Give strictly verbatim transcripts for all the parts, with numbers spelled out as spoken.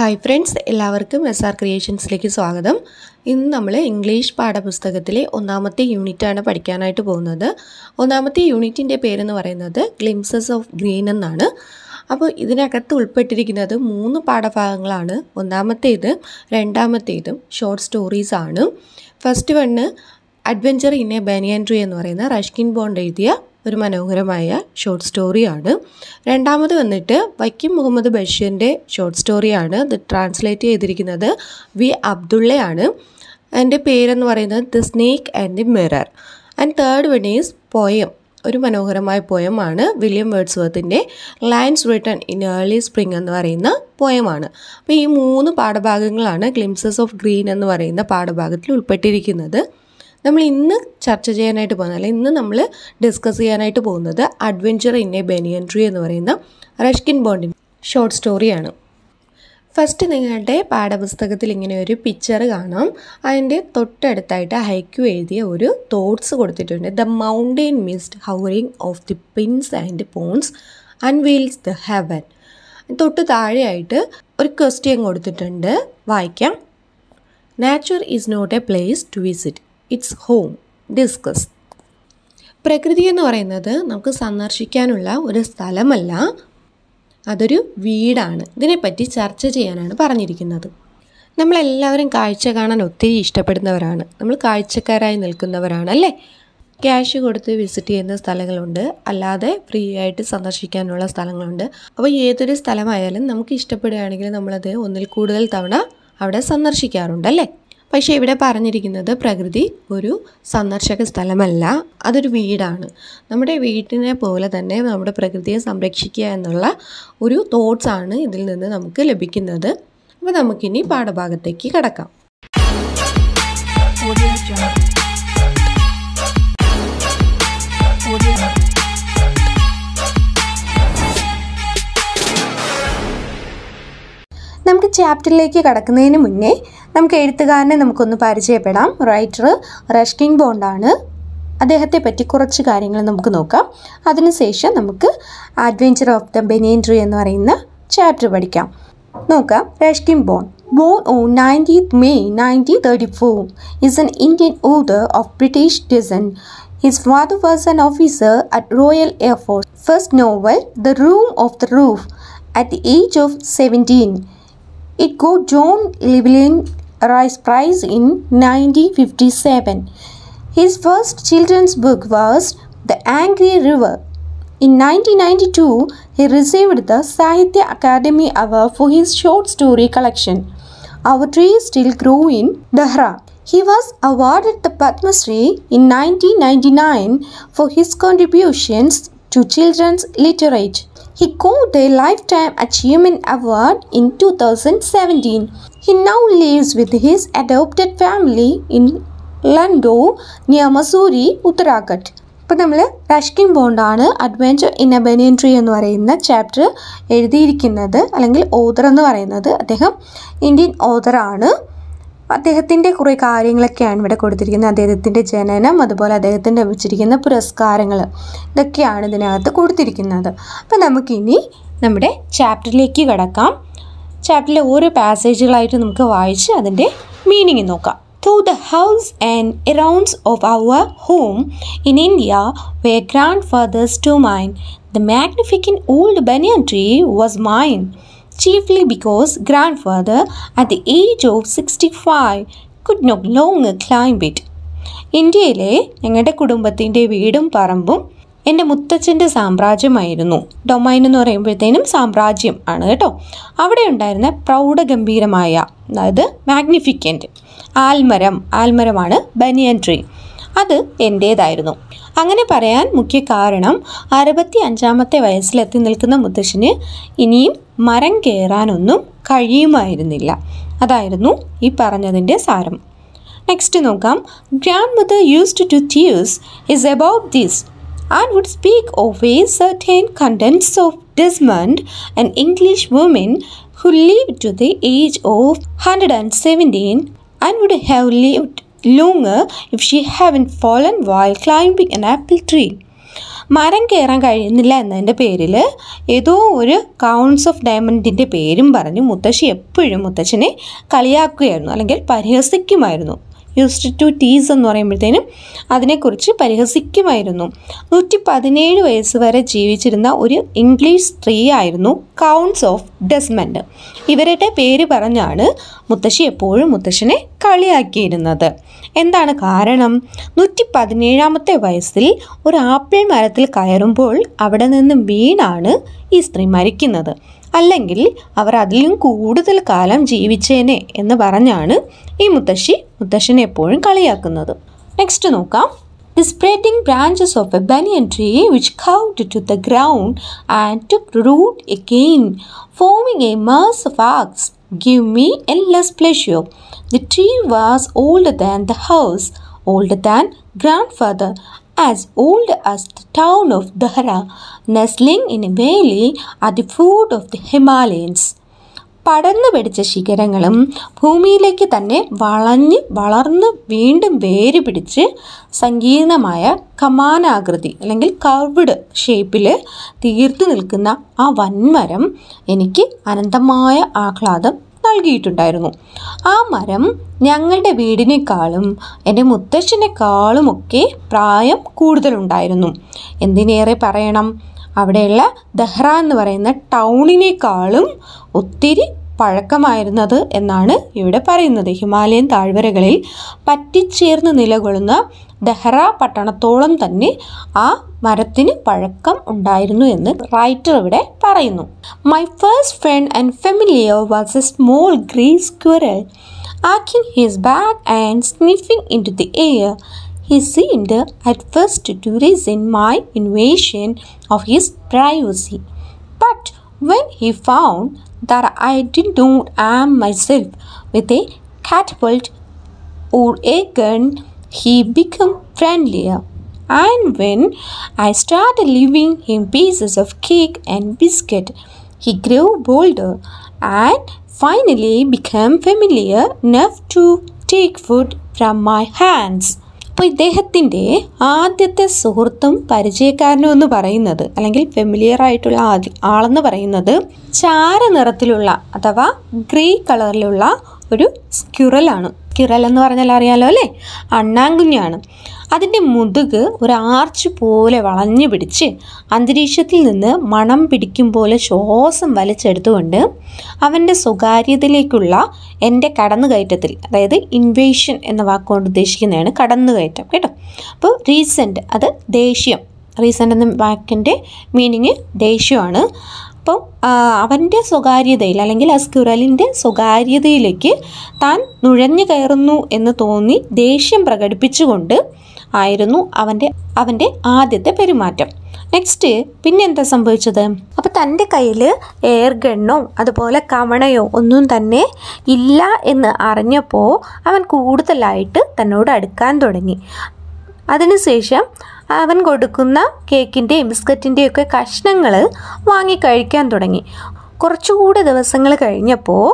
Hi friends, എല്ലാവർക്കും S R ക്രിയേഷൻസിലേക്ക് സ്വാഗതം. ഇന്ന് നമ്മൾ ഇംഗ്ലീഷ് പാഠപുസ്തകത്തിലെ ഒന്നാമത്തെ യൂണിറ്റാണ് പഠിക്കാനായിട്ട് പോകുന്നത്. ഒന്നാമത്തെ യൂണിറ്റിൻ്റെ പേരെന്ന് പറയുന്നത് ഗ്ലിംസസ് ഓഫ് ഗ്രീൻ എന്നാണ്. അപ്പോൾ ഇതിനകത്ത് ഉൾപ്പെട്ടിരിക്കുന്നത് മൂന്ന് പാഠഭാഗങ്ങളാണ്. ഒന്നാമത്തേത്, രണ്ടാമത്തേതും ഷോർട്ട് സ്റ്റോറീസാണ്. First one adventure in a banyan tree എന്ന് പറയുന്ന റഷ്കിൻ ബോണ്ട് എഴുതിയ ഒരു മനോഹരമായ ഷോർട്ട് സ്റ്റോറിയാണ്. രണ്ടാമത് വന്നിട്ട് വൈക്കം മുഹമ്മദ് ബഷീറിൻ്റെ ഷോർട്ട് സ്റ്റോറിയാണ്. ഇത് ട്രാൻസ്ലേറ്റ് ചെയ്തിരിക്കുന്നത് വി അബ്ദുള്ളയാണ്. എൻ്റെ പേരെന്ന് പറയുന്നത് the snake and the mirror. And third one is poem, ഒരു മനോഹരമായ പോയമാണ്. വില്യം വേർഡ്സ്വർത്തിൻ്റെ lines written in early spring എന്ന് പറയുന്ന പോയമാണ്. അപ്പോൾ ഈ മൂന്ന് പാഠഭാഗങ്ങളാണ് ഗ്ലിംസസ് ഓഫ് ഗ്രീൻ എന്ന് പറയുന്ന പാഠഭാഗത്തിൽ ഉൾപ്പെട്ടിരിക്കുന്നത്. നമ്മൾ ഇന്ന് ചർച്ച ചെയ്യാനായിട്ട് പോകുന്നത്, അല്ലെങ്കിൽ ഇന്ന് നമ്മൾ ഡിസ്കസ് ചെയ്യാനായിട്ട് പോകുന്നത് adventure in a banyan tree എന്ന് പറയുന്ന റഷ്കിൻ ബോണ്ടിൻ്റെ ഷോർട്ട് സ്റ്റോറിയാണ്. ഫസ്റ്റ് നിങ്ങളുടെ പാഠപുസ്തകത്തിൽ ഇങ്ങനെ ഒരു പിക്ചർ കാണാം. അതിൻ്റെ തൊട്ടടുത്തായിട്ട് ഹൈക്യു എഴുതിയ ഒരു തോട്ട്സ് കൊടുത്തിട്ടുണ്ട്. The mountain mist hovering of the pines and ponds unveils the heaven. തൊട്ട് താഴെയായിട്ട് ഒരു ക്വസ്റ്റ്യൻ കൊടുത്തിട്ടുണ്ട്, വായിക്കാം. Nature is not a place to visit, it's home, discuss. പ്രകൃതി എന്ന് പറയുന്നത് നമുക്ക് സന്ദർശിക്കാനുള്ള ഒരു സ്ഥലമല്ല, അതൊരു വീടാണ്. ഇതിനെപ്പറ്റി ചർച്ച ചെയ്യാനാണ് പറഞ്ഞിരിക്കുന്നത്. നമ്മളെല്ലാവരും കാഴ്ച കാണാൻ ഒത്തിരി ഇഷ്ടപ്പെടുന്നവരാണ്. നമ്മൾ കാഴ്ചക്കാരായി നിൽക്കുന്നവരാണ് അല്ലേ. ക്യാഷ് കൊടുത്ത് വിസിറ്റ് ചെയ്യുന്ന സ്ഥലങ്ങളുണ്ട്, അല്ലാതെ ഫ്രീ ആയിട്ട് സന്ദർശിക്കാനുള്ള സ്ഥലങ്ങളുണ്ട്. അപ്പോൾ ഏതൊരു സ്ഥലമായാലും നമുക്ക് ഇഷ്ടപ്പെടുകയാണെങ്കിൽ നമ്മളത് ഒന്നിൽ കൂടുതൽ തവണ അവിടെ സന്ദർശിക്കാറുണ്ട് അല്ലേ. പക്ഷേ ഇവിടെ പറഞ്ഞിരിക്കുന്നത് പ്രകൃതി ഒരു സന്ദർശക സ്ഥലമല്ല, അതൊരു വീടാണ്. നമ്മുടെ വീട്ടിനെ പോലെ തന്നെ നമ്മുടെ പ്രകൃതിയെ സംരക്ഷിക്കുക എന്നുള്ള ഒരു തോട്ട്സാണ് ഇതിൽ നിന്ന് നമുക്ക് ലഭിക്കുന്നത്. അപ്പോൾ നമുക്കിനി പാഠഭാഗത്തേക്ക് കടക്കാം. നമുക്ക് ചാപ്റ്ററിലേക്ക് കടക്കുന്നതിന് മുന്നേ നമുക്ക് എഴുത്തുകാരനെ നമുക്കൊന്ന് പരിചയപ്പെടാം. റൈറ്റർ റഷ്കിൻ ബോണ്ടാണ്. അദ്ദേഹത്തെ പറ്റി കുറച്ച് കാര്യങ്ങൾ നമുക്ക് നോക്കാം. അതിനുശേഷം നമുക്ക് adventure of the banyan tree എന്ന് പറയുന്ന ചാപ്റ്റർ പഠിക്കാം. നോക്കാം. Ruskin Bond, born on nineteenth May nineteen thirty four, is an Indian author of British descent. His father was an officer at Royal Air Force. First novel, The Room on the Roof, at the age of seventeen. It got John Llewellyn Rhys Prize in nineteen fifty-seven. His first children's book was The Angry River. In nineteen ninety-two, he received the Sahitya Academy Award for his short story collection, Our Trees Still Grow in Dehra. He was awarded the Padma Shri in nineteen ninety-nine for his contributions to children's literature. He got a Lifetime Achievement Award in two thousand seventeen. He now lives with his adopted family in Lando, near Mussoorie, Uttarakhand. ഇപ്പോൾ നമ്മൾ Ruskin ബോണ്ടാണ് adventure in a banyan tree എന്ന് പറയുന്ന chapter എഴുതിയിരിക്കുന്നത്, അല്ലെങ്കിൽ author എന്ന് പറയുന്നത്. അദ്ദേഹം ഇന്ത്യൻ ഓതറാണ്. അദ്ദേഹത്തിൻ്റെ കുറേ കാര്യങ്ങളൊക്കെയാണ് ഇവിടെ കൊടുത്തിരിക്കുന്നത്. അദ്ദേഹത്തിൻ്റെ ജനനം, അതുപോലെ അദ്ദേഹത്തിന് ലഭിച്ചിരിക്കുന്ന പുരസ്കാരങ്ങൾ, ഇതൊക്കെയാണ് ഇതിനകത്ത് കൊടുത്തിരിക്കുന്നത്. അപ്പം നമുക്കിനി നമ്മുടെ ചാപ്റ്ററിലേക്ക് കിടക്കാം. ചാപ്റ്ററിലെ ഓരോ പാസേജുകളായിട്ട് നമുക്ക് വായിച്ച് അതിൻ്റെ മീനിങ് നോക്കാം. Through the house and arounds of our home in India were grandfathers to mine. The magnificent old banyan tree was mine, chiefly because grandfather, at the age of sixty-five, could no longer climb it. ഇന്ത്യയിലെ ഞങ്ങളുടെ കുടുംബത്തിൻ്റെ വീടും പറമ്പും എൻ്റെ മുത്തച്ഛൻ്റെ സാമ്രാജ്യമായിരുന്നു. Domain എന്ന് പറയുമ്പോഴത്തേനും സാമ്രാജ്യം ആണ് കേട്ടോ. അവിടെ ഉണ്ടായിരുന്ന പ്രൗഢഗംഭീരമായ, അതായത് മാഗ്നിഫിക്കൻ്റ് ആൽമരം, ആൽമരമാണ് ബനിയൻ ട്രീ, അത് എൻ്റേതായിരുന്നു. അങ്ങനെ പറയാൻ മുഖ്യ കാരണം അറുപത്തി അഞ്ചാമത്തെ വയസ്സിലെത്തി നിൽക്കുന്ന മുത്തശ്ശന് ഇനിയും മരം കയറാനൊന്നും കഴിയുമായിരുന്നില്ല. അതായിരുന്നു ഈ പറഞ്ഞതിൻ്റെ സാരം. നെക്സ്റ്റ് നോക്കാം. Grandmother used to tease is about this and would speak of a certain contents of Desmond, an English woman who lived to the age of one hundred seventeen and would have lived longer if she hadn't fallen while climbing an apple tree. മരം കയറാൻ കഴിയുന്നില്ല എന്നതിൻ്റെ പേരിൽ ഏതോ ഒരു counts of ഡയമണ്ടിൻ്റെ പേരും പറഞ്ഞ് മുത്തശ്ശി എപ്പോഴും മുത്തശ്ശനെ കളിയാക്കുകയായിരുന്നു, അല്ലെങ്കിൽ പരിഹസിക്കുമായിരുന്നു. യൂസ്ഡ് ടു ടീസ് എന്ന് പറയുമ്പോഴത്തേനും അതിനെക്കുറിച്ച് പരിഹസിക്കുമായിരുന്നു. നൂറ്റി പതിനേഴ് വയസ്സ് വരെ ജീവിച്ചിരുന്ന ഒരു ഇംഗ്ലീഷ് സ്ത്രീ ആയിരുന്നു കൗണ്ട്സ് ഓഫ് ഡെസ്മണ്ട്. ഇവരുടെ പേര് പറഞ്ഞാണ് മുത്തശ്ശി എപ്പോഴും മുത്തശ്ശനെ കളിയാക്കിയിരുന്നത്. എന്താണ് കാരണം? നൂറ്റി പതിനേഴാമത്തെ വയസ്സിൽ ഒരു ആപ്പിൾ മരത്തിൽ കയറുമ്പോൾ അവിടെ നിന്ന് വീണാണ് ഈ സ്ത്രീ മരിക്കുന്നത്. അല്ലെങ്കിൽ അവർ അതിലും കൂടുതൽ കാലം ജീവിച്ചേനെ എന്ന് പറഞ്ഞാണ് ഈ മുത്തശ്ശി മുത്തശ്ശനെ എപ്പോഴും കളിയാക്കുന്നത്. നെക്സ്റ്റ് നോക്കാം. Spreading branches of a banyan tree which curved to the ground and took root again, forming a mass of arcs, give me endless pleasure. The tree was older than the house, older than grandfather, as old as the town of Dehra, nestling in a valley at the foot of the Himalayas. പടർന്നു പിടിച്ച ശിഖരങ്ങളും ഭൂമിയിലേക്ക് തന്നെ വളഞ്ഞ് വളർന്ന് വീണ്ടും വേര് പിടിച്ച് സങ്കീർണമായ കമാനാകൃതി അല്ലെങ്കിൽ കർവ്ഡ് ഷേപ്പിൽ തീർത്തു നിൽക്കുന്ന ആ വൻമരം എനിക്ക് അനന്തമായ ആഹ്ലാദം നൽകിയിട്ടുണ്ടായിരുന്നു. ആ മരം ഞങ്ങളുടെ വീടിനേക്കാളും എൻ്റെ മുത്തച്ഛനേക്കാളുമൊക്കെ പ്രായം കൂടുതലുണ്ടായിരുന്നു. എന്തിനേറെ പറയണം, അവിടെയുള്ള ദഹ്റ എന്ന് പറയുന്ന ടൗണിനേക്കാളും ഒത്തിരി പഴക്കമായിരുന്നത് എന്നാണ് ഇവിടെ പറയുന്നത്. ഹിമാലയൻ താഴ്വരകളിൽ പറ്റിച്ചേർന്ന് നിലകൊള്ളുന്ന ദഹ്റ പട്ടണത്തോളം തന്നെ ആ മരത്തിന് പഴക്കം ഉണ്ടായിരുന്നു എന്ന് റൈറ്റർ ഇവിടെ പറയുന്നു. My first friend and familiar was a small grey squirrel ആക്കിങ് his back and sniffing into the air. He seemed at first to resent my invasion of his privacy, but when he found that I did not arm myself with a catapult or a gun, he became friendlier. And when I started leaving him pieces of cake and biscuit, he grew bolder and finally became familiar enough to take food from my hands. അപ്പോൾ ഇദ്ദേഹത്തിൻ്റെ ആദ്യത്തെ സുഹൃത്തും പരിചയക്കാരനും എന്ന് പറയുന്നത്, അല്ലെങ്കിൽ familiar ആയിട്ടുള്ള ആദ്യ ആളെന്ന് പറയുന്നത് ചാര നിറത്തിലുള്ള അഥവാ ഗ്രേ കളറിലുള്ള ഒരു സ്ക്യുറലാണ്. സ്ക്യുറൽ എന്ന് പറഞ്ഞാൽ അറിയാലോ അല്ലേ, അണ്ണാങ്കുഞ്ഞാണ്. അതിൻ്റെ മുതുക് ഒരു ആർച്ച് പോലെ വളഞ്ഞു പിടിച്ച് അന്തരീക്ഷത്തിൽ നിന്ന് മണം പിടിക്കും പോലെ ശ്വാസം വലിച്ചെടുത്തുകൊണ്ട് അവൻ്റെ സ്വകാര്യതയിലേക്കുള്ള എൻ്റെ കടന്നുകയറ്റത്തിൽ, അതായത് ഇൻവേഷൻ എന്ന വാക്കുകൊണ്ട് ഉദ്ദേശിക്കുന്നതാണ് കടന്നുകയറ്റം കേട്ടോ. അപ്പോൾ റീസെൻ്റ്, അത് ദേഷ്യം, റീസെൻ്റ് എന്ന വാക്കിൻ്റെ മീനിങ് ദേഷ്യമാണ്. അപ്പോൾ അവൻ്റെ സ്വകാര്യതയിൽ, അല്ലെങ്കിൽ ആ സ്ക്യുറലിൻ്റെ സ്വകാര്യതയിലേക്ക് താൻ നുഴഞ്ഞു കയറുന്നു എന്ന് തോന്നി ദേഷ്യം പ്രകടിപ്പിച്ചുകൊണ്ട് ആയിരുന്നു അവൻ്റെ അവൻ്റെ ആദ്യത്തെ പെരുമാറ്റം. നെക്സ്റ്റ് പിന്നെന്താ സംഭവിച്ചത്? അപ്പോൾ തൻ്റെ കയ്യിൽ എയർ ഗണ്ണോ അതുപോലെ കവണയോ ഒന്നും തന്നെ ഇല്ല എന്ന് അറിഞ്ഞപ്പോൾ അവൻ കൂടുതലായിട്ട് തന്നോട് അടുക്കാൻ തുടങ്ങി. അതിനുശേഷം അവൻ കൊടുക്കുന്ന കേക്കിൻ്റെയും ബിസ്ക്കറ്റിൻ്റെയും ഒക്കെ കഷ്ണങ്ങൾ വാങ്ങി കഴിക്കാൻ തുടങ്ങി. കുറച്ചുകൂടെ ദിവസങ്ങൾ കഴിഞ്ഞപ്പോൾ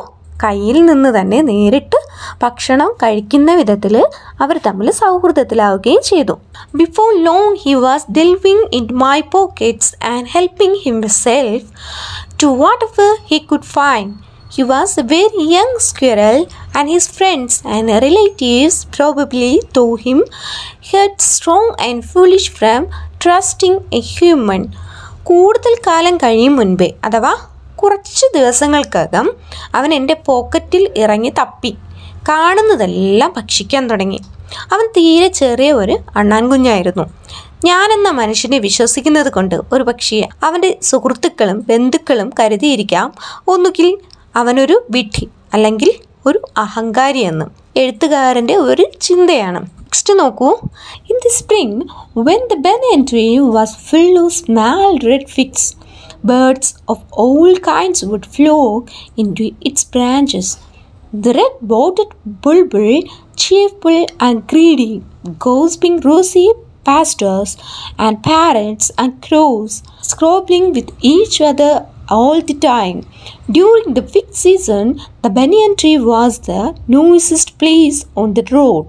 കയ്യിൽ നിന്ന് തന്നെ നേരിട്ട് ഭക്ഷണം കഴിക്കുന്ന വിധത്തിൽ അവർ തമ്മിൽ സൗഹൃദത്തിലാവുകയും ചെയ്തു. Before long he was delving in my pockets and helping himself to whatever he could find. He was a very young squirrel and his friends and relatives probably told him he had strong and foolish from trusting a human. കൂടുതൽ കാലം കഴിയും മുൻപേ, അഥവാ കുറച്ച് ദിവസങ്ങൾക്കകം അവൻ എൻ്റെ പോക്കറ്റിൽ ഇറങ്ങി തപ്പി കാണുന്നതെല്ലാം ഭക്ഷിക്കാൻ തുടങ്ങി. അവൻ തീരെ ചെറിയ ഒരു അണ്ണാൻകുഞ്ഞായിരുന്നു. ഞാനെന്ന മനുഷ്യനെ വിശ്വസിക്കുന്നത് കൊണ്ട് ഒരു പക്ഷേ അവൻ്റെ സുഹൃത്തുക്കളും ബന്ധുക്കളും കരുതിയിരിക്കാം ഒന്നുകിൽ അവനൊരു വിഡ്ഢി അല്ലെങ്കിൽ ഒരു അഹങ്കാരി എന്ന്. എഴുത്തുകാരൻ്റെ ഒരു ചിന്തയാണ്. നെക്സ്റ്റ് നോക്കൂ. In the spring when the banyan tree was full of small red figs, birds of all kinds would flock into its branches. The red-botted bulbul, cheerful and greedy, gossiping rosy pastors and parrots and crows, squabbling with each other all the time. During the fig season, the banyan tree was the noisiest place on the road.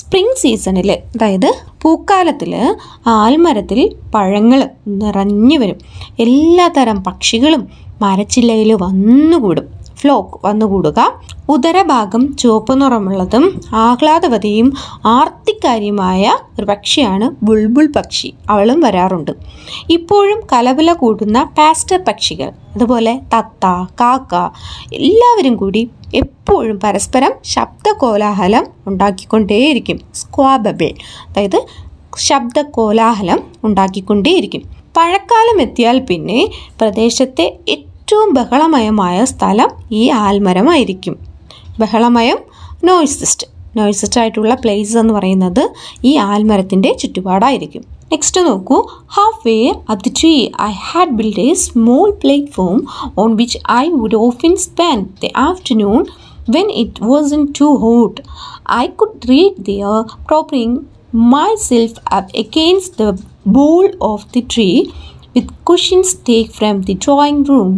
Spring സീസണിൽ, അതായത് പൂക്കാലത്തിൽ ആൽമരത്തിൽ പഴങ്ങൾ നിറഞ്ഞു വരും. എല്ലാ തരം പക്ഷികളും മരച്ചില്ലയിൽ വന്നുകൂടും, flock വന്നുകൂടുക. ഉദരഭാഗം ചുവപ്പ് നിറമുള്ളതും ആഹ്ലാദവതിയും ആർത്തിക്കാരിയുമായ ഒരു പക്ഷിയാണ് ബുൾബുൾ പക്ഷി. അവളും വരാറുണ്ട്. ഇപ്പോഴും കലവില കൂടുന്ന പാസ്റ്റർ പക്ഷികൾ, അതുപോലെ തത്ത, കാക്ക എല്ലാവരും കൂടി എപ്പോഴും പരസ്പരം ശബ്ദകോലാഹലം ഉണ്ടാക്കിക്കൊണ്ടേയിരിക്കും. സ്ക്വാബബിൾ, അതായത് ശബ്ദകോലാഹലം ഉണ്ടാക്കിക്കൊണ്ടേയിരിക്കും. പഴക്കാലം എത്തിയാൽ പിന്നെ പ്രദേശത്തെ ഏറ്റവും ബഹളമയമായ സ്ഥലം ഈ ആൽമരമായിരിക്കും. ബഹളമയം, നോയ്സിസ്റ്റ് നോയ്സിസ്റ്റ് ആയിട്ടുള്ള പ്ലേസ് എന്ന് പറയുന്നത് ഈ ആൽമരത്തിൻ്റെ ചുറ്റുപാടായിരിക്കും. നെക്സ്റ്റ് നോക്കൂ. Half way up the tree I had build a small platform on which I would often spend the afternoon when it wasn't too hot. I could read there propping myself up against the bole of the tree with cushions taken from the drawing room.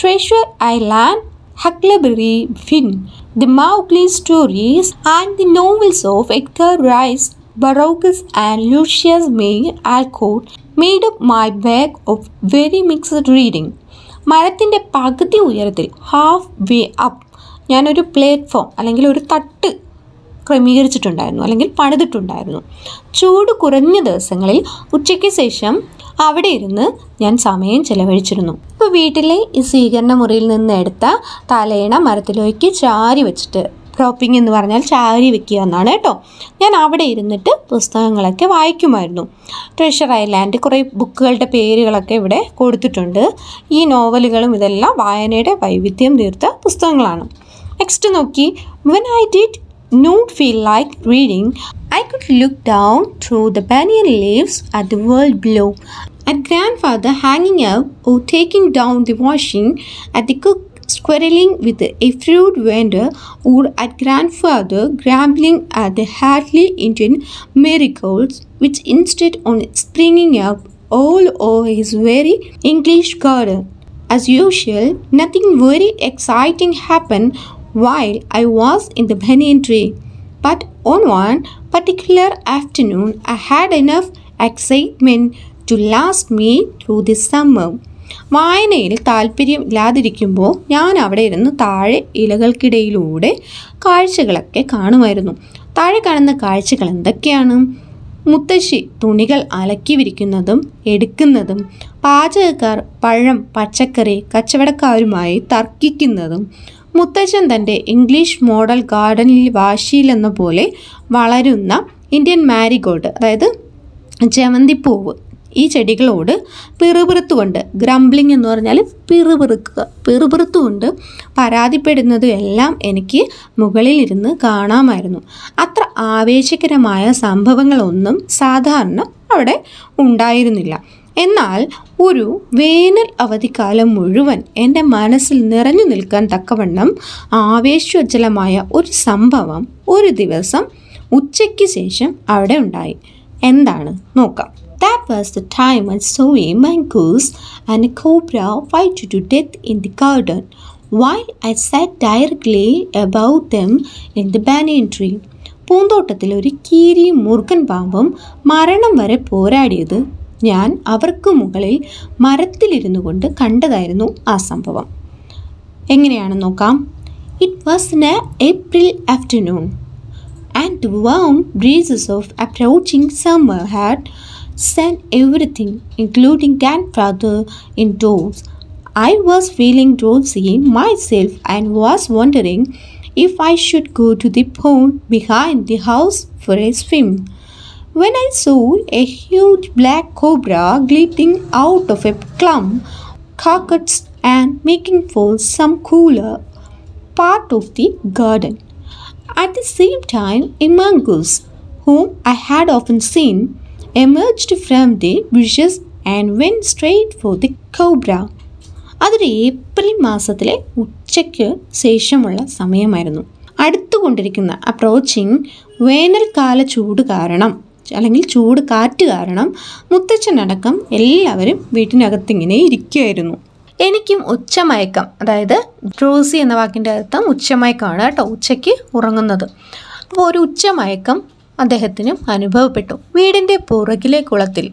Treasure Island, Huckleberry Finn, The Mowgli Stories, and the novels of Edgar Rice Burroughs and Louisa May Alcott made up my bag of very mixed reading. മരത്തിൻ്റെ പകുതി ഉയരത്തിൽ, half വേ up, ഞാനൊരു platform അല്ലെങ്കിൽ ഒരു തട്ട് ക്രമീകരിച്ചിട്ടുണ്ടായിരുന്നു, അല്ലെങ്കിൽ പണിതിട്ടുണ്ടായിരുന്നു. ചൂട് കുറഞ്ഞ ദിവസങ്ങളിൽ ഉച്ചയ്ക്ക് ശേഷം അവിടെ ഇരുന്ന് ഞാൻ സമയം ചെലവഴിച്ചിരുന്നു. ഇപ്പോൾ വീട്ടിലെ ഈ സ്വീകരണ മുറിയിൽ നിന്ന് എടുത്ത തലയിണ മരത്തിലേക്ക് ചാരി വെച്ചിട്ട്, ക്രോപ്പിംഗ് എന്ന് പറഞ്ഞാൽ ചാരി വെക്കുക എന്നാണ് കേട്ടോ, ഞാൻ അവിടെ ഇരുന്നിട്ട് പുസ്തകങ്ങളൊക്കെ വായിക്കുമായിരുന്നു. ട്രഷർ ഐലാൻഡ്, കുറേ ബുക്കുകളുടെ പേരുകളൊക്കെ ഇവിടെ കൊടുത്തിട്ടുണ്ട്. ഈ നോവലുകളും ഇതെല്ലാം വായനയുടെ വൈവിധ്യം തീർത്ത പുസ്തകങ്ങളാണ്. നെക്സ്റ്റ് നോക്കി. When I did not feel like reading, I could look down through the banyan leaves at the world below, at grandfather hanging up or taking down the washing, at the cook squirreling with a fruit vendor, or at grandfather grumbling at the hardly Indian marigolds which insisted on springing up all over his very English garden. As usual, nothing very exciting happened while I was in the banyan tree, but on one particular afternoon I had enough excitement to last me through the summer. വായനയിൽ താല്പര്യം ഇല്ലാതിരിക്കുമ്പോൾ ഞാൻ അവിടെ ഇരുന്ന് താഴെ ഇലകൾക്കിടയിലൂടെ കാഴ്ചകളൊക്കെ കാണുമായിരുന്നു. താഴെ കാണുന്ന കാഴ്ചകൾ എന്തൊക്കെയാണ്? മുത്തശ്ശി തുണികൾ അലക്കി വിരിക്കുന്നതും എടുക്കുന്നതും, പാചകക്കാർ പഴം പച്ചക്കറി കച്ചവടക്കാരുമായി തർക്കിക്കുന്നതും, മുത്തച്ഛൻ തൻ്റെ ഇംഗ്ലീഷ് മോഡൽ ഗാർഡനിൽ വാശിയിലെന്ന പോലെ വളരുന്ന ഇന്ത്യൻ മാരിഗോൾഡ്, അതായത് ജമന്തിപ്പൂവ്, ഈ ചെടികളോട് പിറുപിറുത്തുകൊണ്ട്, ഗ്രംബ്ലിംഗ് എന്ന് പറഞ്ഞാൽ പിറുപിറുക്കുക, പിറുപിറുത്തുകൊണ്ട് പരാതിപ്പെടുന്നതും എല്ലാം എനിക്ക് മുകളിലിരുന്ന് കാണാമായിരുന്നു. അത്ര ആവേശകരമായ സംഭവങ്ങളൊന്നും സാധാരണ അവിടെ ഉണ്ടായിരുന്നില്ല. എന്നാൽ ഒരു വേനൽ അവധിക്കാലം മുഴുവൻ എൻ്റെ മനസ്സിൽ നിറഞ്ഞു നിൽക്കാൻ തക്കവണ്ണം ആവേശോജ്ജലമായ ഒരു സംഭവം ഒരു ദിവസം ഉച്ചയ്ക്ക് ശേഷം അവിടെ ഉണ്ടായി. എന്താണ്? നോക്കാം. That was the time I saw a mongoose and a cobra fight to death in the garden, while I sat directly above them in the banyan tree. പൂന്തോട്ടത്തിൽ ഒരു കീരിയും മുറുക്കൻ പാമ്പും മരണം വരെ പോരാടിയത് ഞാൻ അവർക്ക് മുകളിൽ മരത്തിലിരുന്നു കൊണ്ട് കണ്ടതായിരുന്നു ആ സംഭവം. എങ്ങനെയാണെന്ന് നോക്കാം. It was an April afternoon and the warm breezes of approaching summer had sent everything including grandfather in doze. I was feeling drowsy myself and was wondering if I should go to the pond behind the house for a swim. When I saw a huge black cobra gliding out of a clump of cactus and making for some cooler part of the garden. At the same time, a mongoose, whom I had often seen, emerged from the bushes and went straight for the cobra. അതൊരു April മാസത്തിലെ ഉച്ചയ്ക്ക് ശേഷമുള്ള സമയമായിരുന്നു. അടുത്തുകൊണ്ടിരിക്കുന്ന approaching വേനൽക്കാല ചൂട് കാരണം, അല്ലെങ്കിൽ ചൂട് കാറ്റ് കാരണം മുത്തച്ഛനടക്കം എല്ലാവരും വീട്ടിനകത്തിങ്ങനെ ഇരിക്കുകയായിരുന്നു. എനിക്കും ഉച്ചമയക്കം, അതായത് ഡ്രോസി എന്ന വാക്കിൻ്റെ അർത്ഥം ഉച്ചമയക്കമാണ് കേട്ടോ, ഉച്ചയ്ക്ക് ഉറങ്ങുന്നത്. അപ്പോൾ ഒരു ഉച്ചമയക്കം അദ്ദേഹത്തിന് അനുഭവപ്പെട്ടു. വീടിൻ്റെ പുറകിലെ കുളത്തിൽ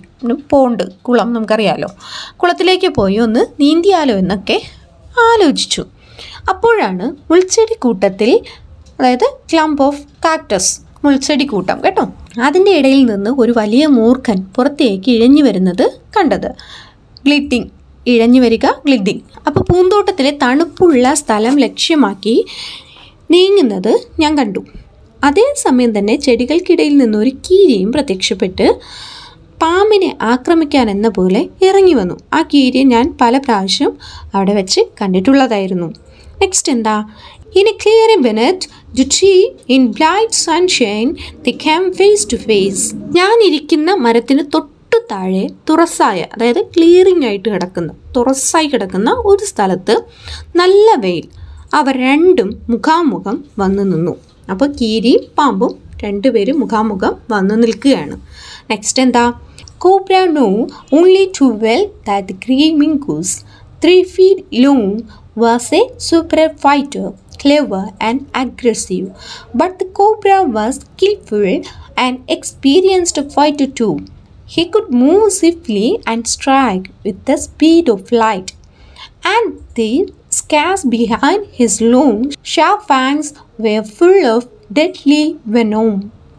പോണ്ട് കുളം നമുക്കറിയാമല്ലോ, കുളത്തിലേക്ക് പോയി ഒന്ന് നീന്തിയാലോ എന്നൊക്കെ ആലോചിച്ചു. അപ്പോഴാണ് മുൾച്ചെടി കൂട്ടത്തിൽ, അതായത് ക്ലംപ് ഓഫ് കാക്ടസ്, മുൾച്ചെടി കൂട്ടം കേട്ടോ, അതിൻ്റെ ഇടയിൽ നിന്ന് ഒരു വലിയ മൂർഖൻ പുറത്തേക്ക് ഇഴഞ്ഞു വരുന്നത് കണ്ടത്. ഗ്ലിഡിങ്, ഇഴഞ്ഞു വരിക, ഗ്ലിഡിങ്. അപ്പോൾ പൂന്തോട്ടത്തിലെ തണുപ്പുള്ള സ്ഥലം ലക്ഷ്യമാക്കി നീങ്ങുന്നത് ഞാൻ കണ്ടു. അതേ സമയം തന്നെ ചെടികൾക്കിടയിൽ നിന്നൊരു കീരിയും പ്രത്യക്ഷപ്പെട്ട് പാമ്പിനെ ആക്രമിക്കാനെന്ന പോലെ ഇറങ്ങി വന്നു. ആ കീരിയെ ഞാൻ പല പ്രാവശ്യം അവിടെ വെച്ച് കണ്ടിട്ടുള്ളതായിരുന്നു. നെക്സ്റ്റ് എന്താ, In a clear minute, the tree in bright sunshine, they came face to face. ഞാനിരിക്കുന്ന മരത്തിന് തൊട്ടു താഴെ തുറസായ, അതായത് ക്ലിയറിംഗ് ആയിട്ട് കിടക്കുന്ന, തുറസായി കിടക്കുന്ന ഒരു സ്ഥലത്ത് നല്ല വെയിൽ, അവർ രണ്ടും മുഖാമുഖം വന്നു നിന്നു. അപ്പോൾ കീരിയും പാമ്പും രണ്ടുപേരും മുഖാമുഖം വന്നു നിൽക്കുകയാണ്. നെക്സ്റ്റ് എന്താ, Cobra knew only too well that the screaming goose, three feet long, was a super fighter, clever and aggressive. But the cobra was skillful and experienced fighter too. He could move swiftly and strike with the speed of light. And the scars behind his long, sharp fangs were full of deadly venom.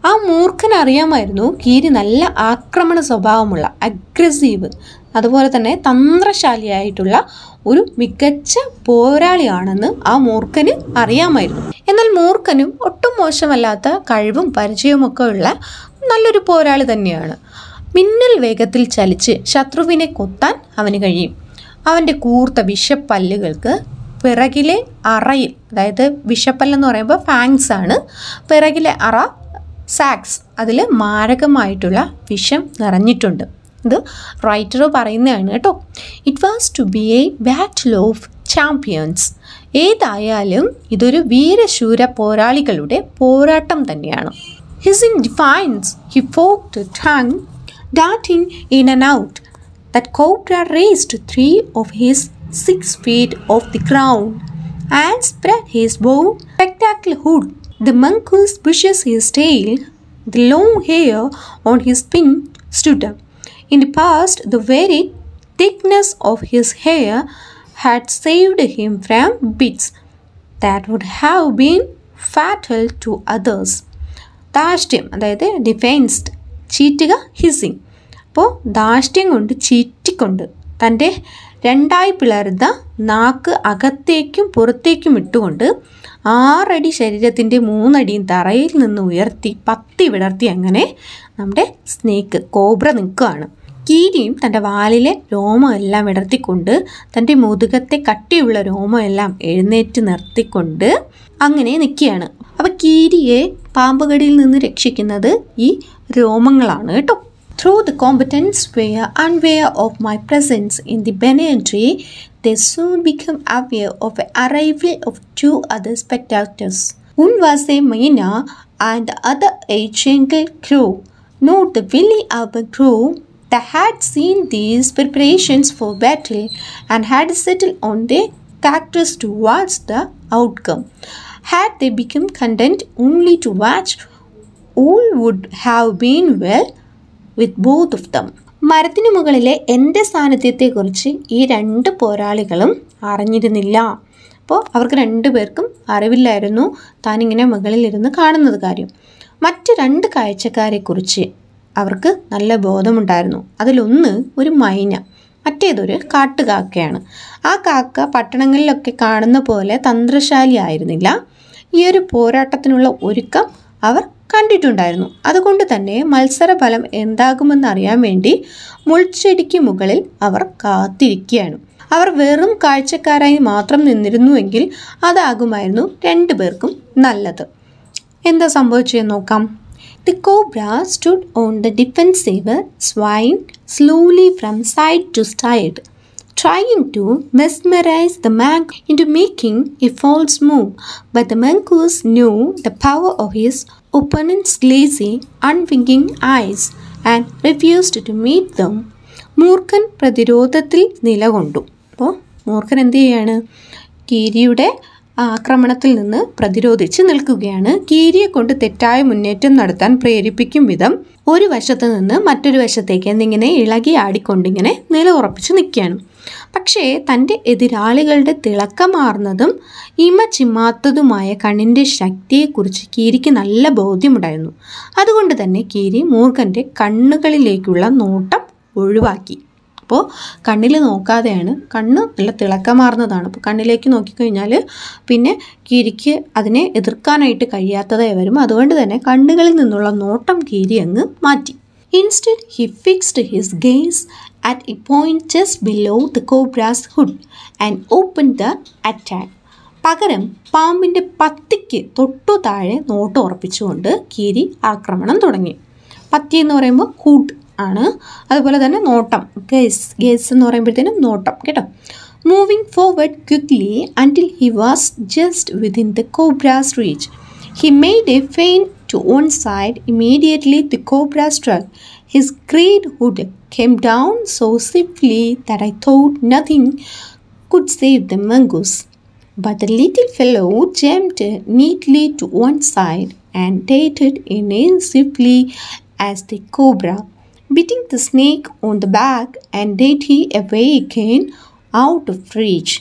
ആ മൂർഖനറിയാമായിരുന്നു കീരി നല്ല ആക്രമണ സ്വഭാവമുള്ള, aggressive, അതുപോലെ തന്നെ തന്ത്രശാലിയായിട്ടുള്ള ഒരു മികച്ച പോരാളിയാണെന്ന് ആ മൂർഖന് അറിയാമായിരുന്നു. എന്നാൽ മൂർഖനും ഒട്ടും മോശമല്ലാത്ത കഴിവും പരിചയവുമൊക്കെ ഉള്ള നല്ലൊരു പോരാളി തന്നെയാണ്. മിന്നൽ വേഗത്തിൽ ചലിച്ച് ശത്രുവിനെ കൊത്താൻ അവന് കഴിയും. അവൻ്റെ കൂർത്ത വിഷപ്പല്ലുകൾക്ക് പിറകിലെ അറയിൽ, അതായത് വിഷപ്പല്ലെന്ന് പറയുമ്പോൾ ഫാങ്സ് ആണ്, പിറകിലെ അറ സാക്സ്, അതിൽ മാരകമായിട്ടുള്ള വിഷം നിറഞ്ഞിട്ടുണ്ട്. ഇത് റൈറ്റർ പറയുന്നതാണ് കേട്ടോ. It was to be a battle of champions. ഏതായാലും ഇതൊരു വീരശൂര പോരാളികളുടെ പോരാട്ടം തന്നെയാണ്. Hissing defiance his forked tongue darting in and out. That cobra raised three of his six feet off the ground and spread his bow spectacular hood. The mongoose pushes his tail, the long hair on his chin stood up. In the past, the very thickness of his hair had saved him from bites that would have been fatal to others. Dashtയം, അതായത് ഡിഫെൻസ്ഡ്, ചീറ്റുക, hissing. അപ്പോൾ ദാഷ്ട്യം കൊണ്ട്, ചീറ്റിക്കൊണ്ട്, തൻ്റെ രണ്ടായി പിളർന്ന നാക്ക് അകത്തേക്കും പുറത്തേക്കും ഇട്ടുകൊണ്ട് ആറടി ശരീരത്തിൻ്റെ മൂന്നടിയും തറയിൽ നിന്ന് ഉയർത്തി പത്തി വിടർത്തി അങ്ങനെ നമ്മുടെ സ്നേക്ക് കോബ്ര നിൽക്കുകയാണ്. കീരിയും തൻ്റെ വാലിലെ രോമമെല്ലാം വിടർത്തിക്കൊണ്ട്, തൻ്റെ മുതുകത്തെ കട്ടിയുള്ള രോമമെല്ലാം എഴുന്നേറ്റ് നിർത്തിക്കൊണ്ട് അങ്ങനെ നിൽക്കുകയാണ്. അപ്പോൾ കീരിയെ പാമ്പുകടിയിൽ നിന്ന് രക്ഷിക്കുന്നത് ഈ രോമങ്ങളാണ് കേട്ടോ. Through the combatants were unaware of my presence in the banyan tree, they soon became aware of the arrival of two other spectators. One was a hyena and the other a jungle crow. Not the wily urban crow that had seen these preparations for battle and had settled on their characters to watch the outcome. Had they become content only to watch, all would have been well with both of them. മരത്തിനു മുകളിലെ എൻ്റെ സാന്നിധ്യത്തെക്കുറിച്ച് ഈ രണ്ട് പോരാളികളും അറിഞ്ഞിരുന്നില്ല. അപ്പോൾ അവർക്ക് രണ്ടുപേർക്കും അറിവില്ലായിരുന്നു താനിങ്ങനെ മുകളിലിരുന്ന് കാണുന്നത് കാര്യം. മറ്റ് രണ്ട് കാഴ്ചക്കാരെക്കുറിച്ച് അവർക്ക് നല്ല ബോധമുണ്ടായിരുന്നു. അതിലൊന്ന് ഒരു മൈന, മറ്റേതൊരു കാട്ടുകാക്കയാണ്. ആ കാക്ക പട്ടണങ്ങളിലൊക്കെ കാണുന്ന പോലെ തന്ത്രശാലി ആയിരുന്നില്ല. ഈ ഒരു പോരാട്ടത്തിനുള്ള ഒരുക്കം അവർ കണ്ടിട്ടുണ്ടായിരുന്നു. അതുകൊണ്ട് തന്നെ മത്സരഫലം എന്താകുമെന്നറിയാൻ വേണ്ടി മുൾച്ചെടിക്ക് മുകളിൽ അവർ കാത്തിരിക്കുകയാണ്. അവർ വെറും കാഴ്ചക്കാരായി മാത്രം നിന്നിരുന്നുവെങ്കിൽ അതാകുമായിരുന്നു രണ്ടുപേർക്കും നല്ലത്. എന്താ സംഭവിച്ചതെന്ന് നോക്കാം. The cobra stood on the defensive, swaying slowly from side to side, trying to mesmerize the monk into making a false move. But the mongoose knew the power of his opponent's glassy, unwinking eyes and refused to meet them. മൂർഖൻ പ്രതിരോധത്തിൽ നിലകൊണ്ടു. അപ്പോൾ മൂർഖൻ എന്തു ചെയ്യാണ്? കീരിയുടെ ആക്രമണത്തിൽ നിന്ന് പ്രതിരോധിച്ച് നിൽക്കുകയാണ്. കീരിയെ കൊണ്ട് തെറ്റായ മുന്നേറ്റം നടത്താൻ പ്രേരിപ്പിക്കും വിധം ഒരു വശത്ത് നിന്ന് മറ്റൊരു വശത്തേക്ക് എന്നിങ്ങനെ ഇളകി ആടിക്കൊണ്ടിങ്ങനെ നില ഉറപ്പിച്ച് നിൽക്കുകയാണ്. പക്ഷേ തൻ്റെ എതിരാളികളുടെ തിളക്കമാർന്നതും ഇമ ചിമ്മാത്തതുമായ കണ്ണിൻ്റെ ശക്തിയെക്കുറിച്ച് കീരിക്ക് നല്ല ബോധ്യമുണ്ടായിരുന്നു. അതുകൊണ്ട് തന്നെ കീരി മൂർഖൻ്റെ കണ്ണുകളിലേക്കുള്ള നോട്ടം ഒഴിവാക്കി. അപ്പോൾ കണ്ണിൽ നോക്കാതെയാണ്, കണ്ണ് നല്ല തിളക്കമാർന്നതാണ്, അപ്പോൾ കണ്ണിലേക്ക് നോക്കിക്കഴിഞ്ഞാൽ പിന്നെ കീരിക്ക് അതിനെ എതിർക്കാനായിട്ട് കഴിയാത്തതായി വരും. അതുകൊണ്ട് തന്നെ കണ്ണുകളിൽ നിന്നുള്ള നോട്ടം കീരി അങ്ങ് മാറ്റി. Instead, he fixed his gaze at a point just below the cobra's hood and opened the attack. പകരം പാമ്പിൻ്റെ പത്തിക്ക് തൊട്ടു താഴെ നോട്ടം ഉറപ്പിച്ചുകൊണ്ട് കീരി ആക്രമണം തുടങ്ങി. പത്തി എന്ന് പറയുമ്പോൾ കൂട്ട് ആണ്, അതുപോലെ തന്നെ നോട്ടം, ഗേസ് ഗേസ് എന്ന് പറയുമ്പോഴത്തേനും നോട്ടം കേട്ടോ. Moving forward quickly until he was just within the cobra's reach. He made a feint to one side. Immediately the cobra struck. His green hood came down so swiftly that I thought nothing could save the mongoose. But the little fellow jumped neatly to one side and darted invisibly as the cobra, beating the snake on the back and darted away again out of reach.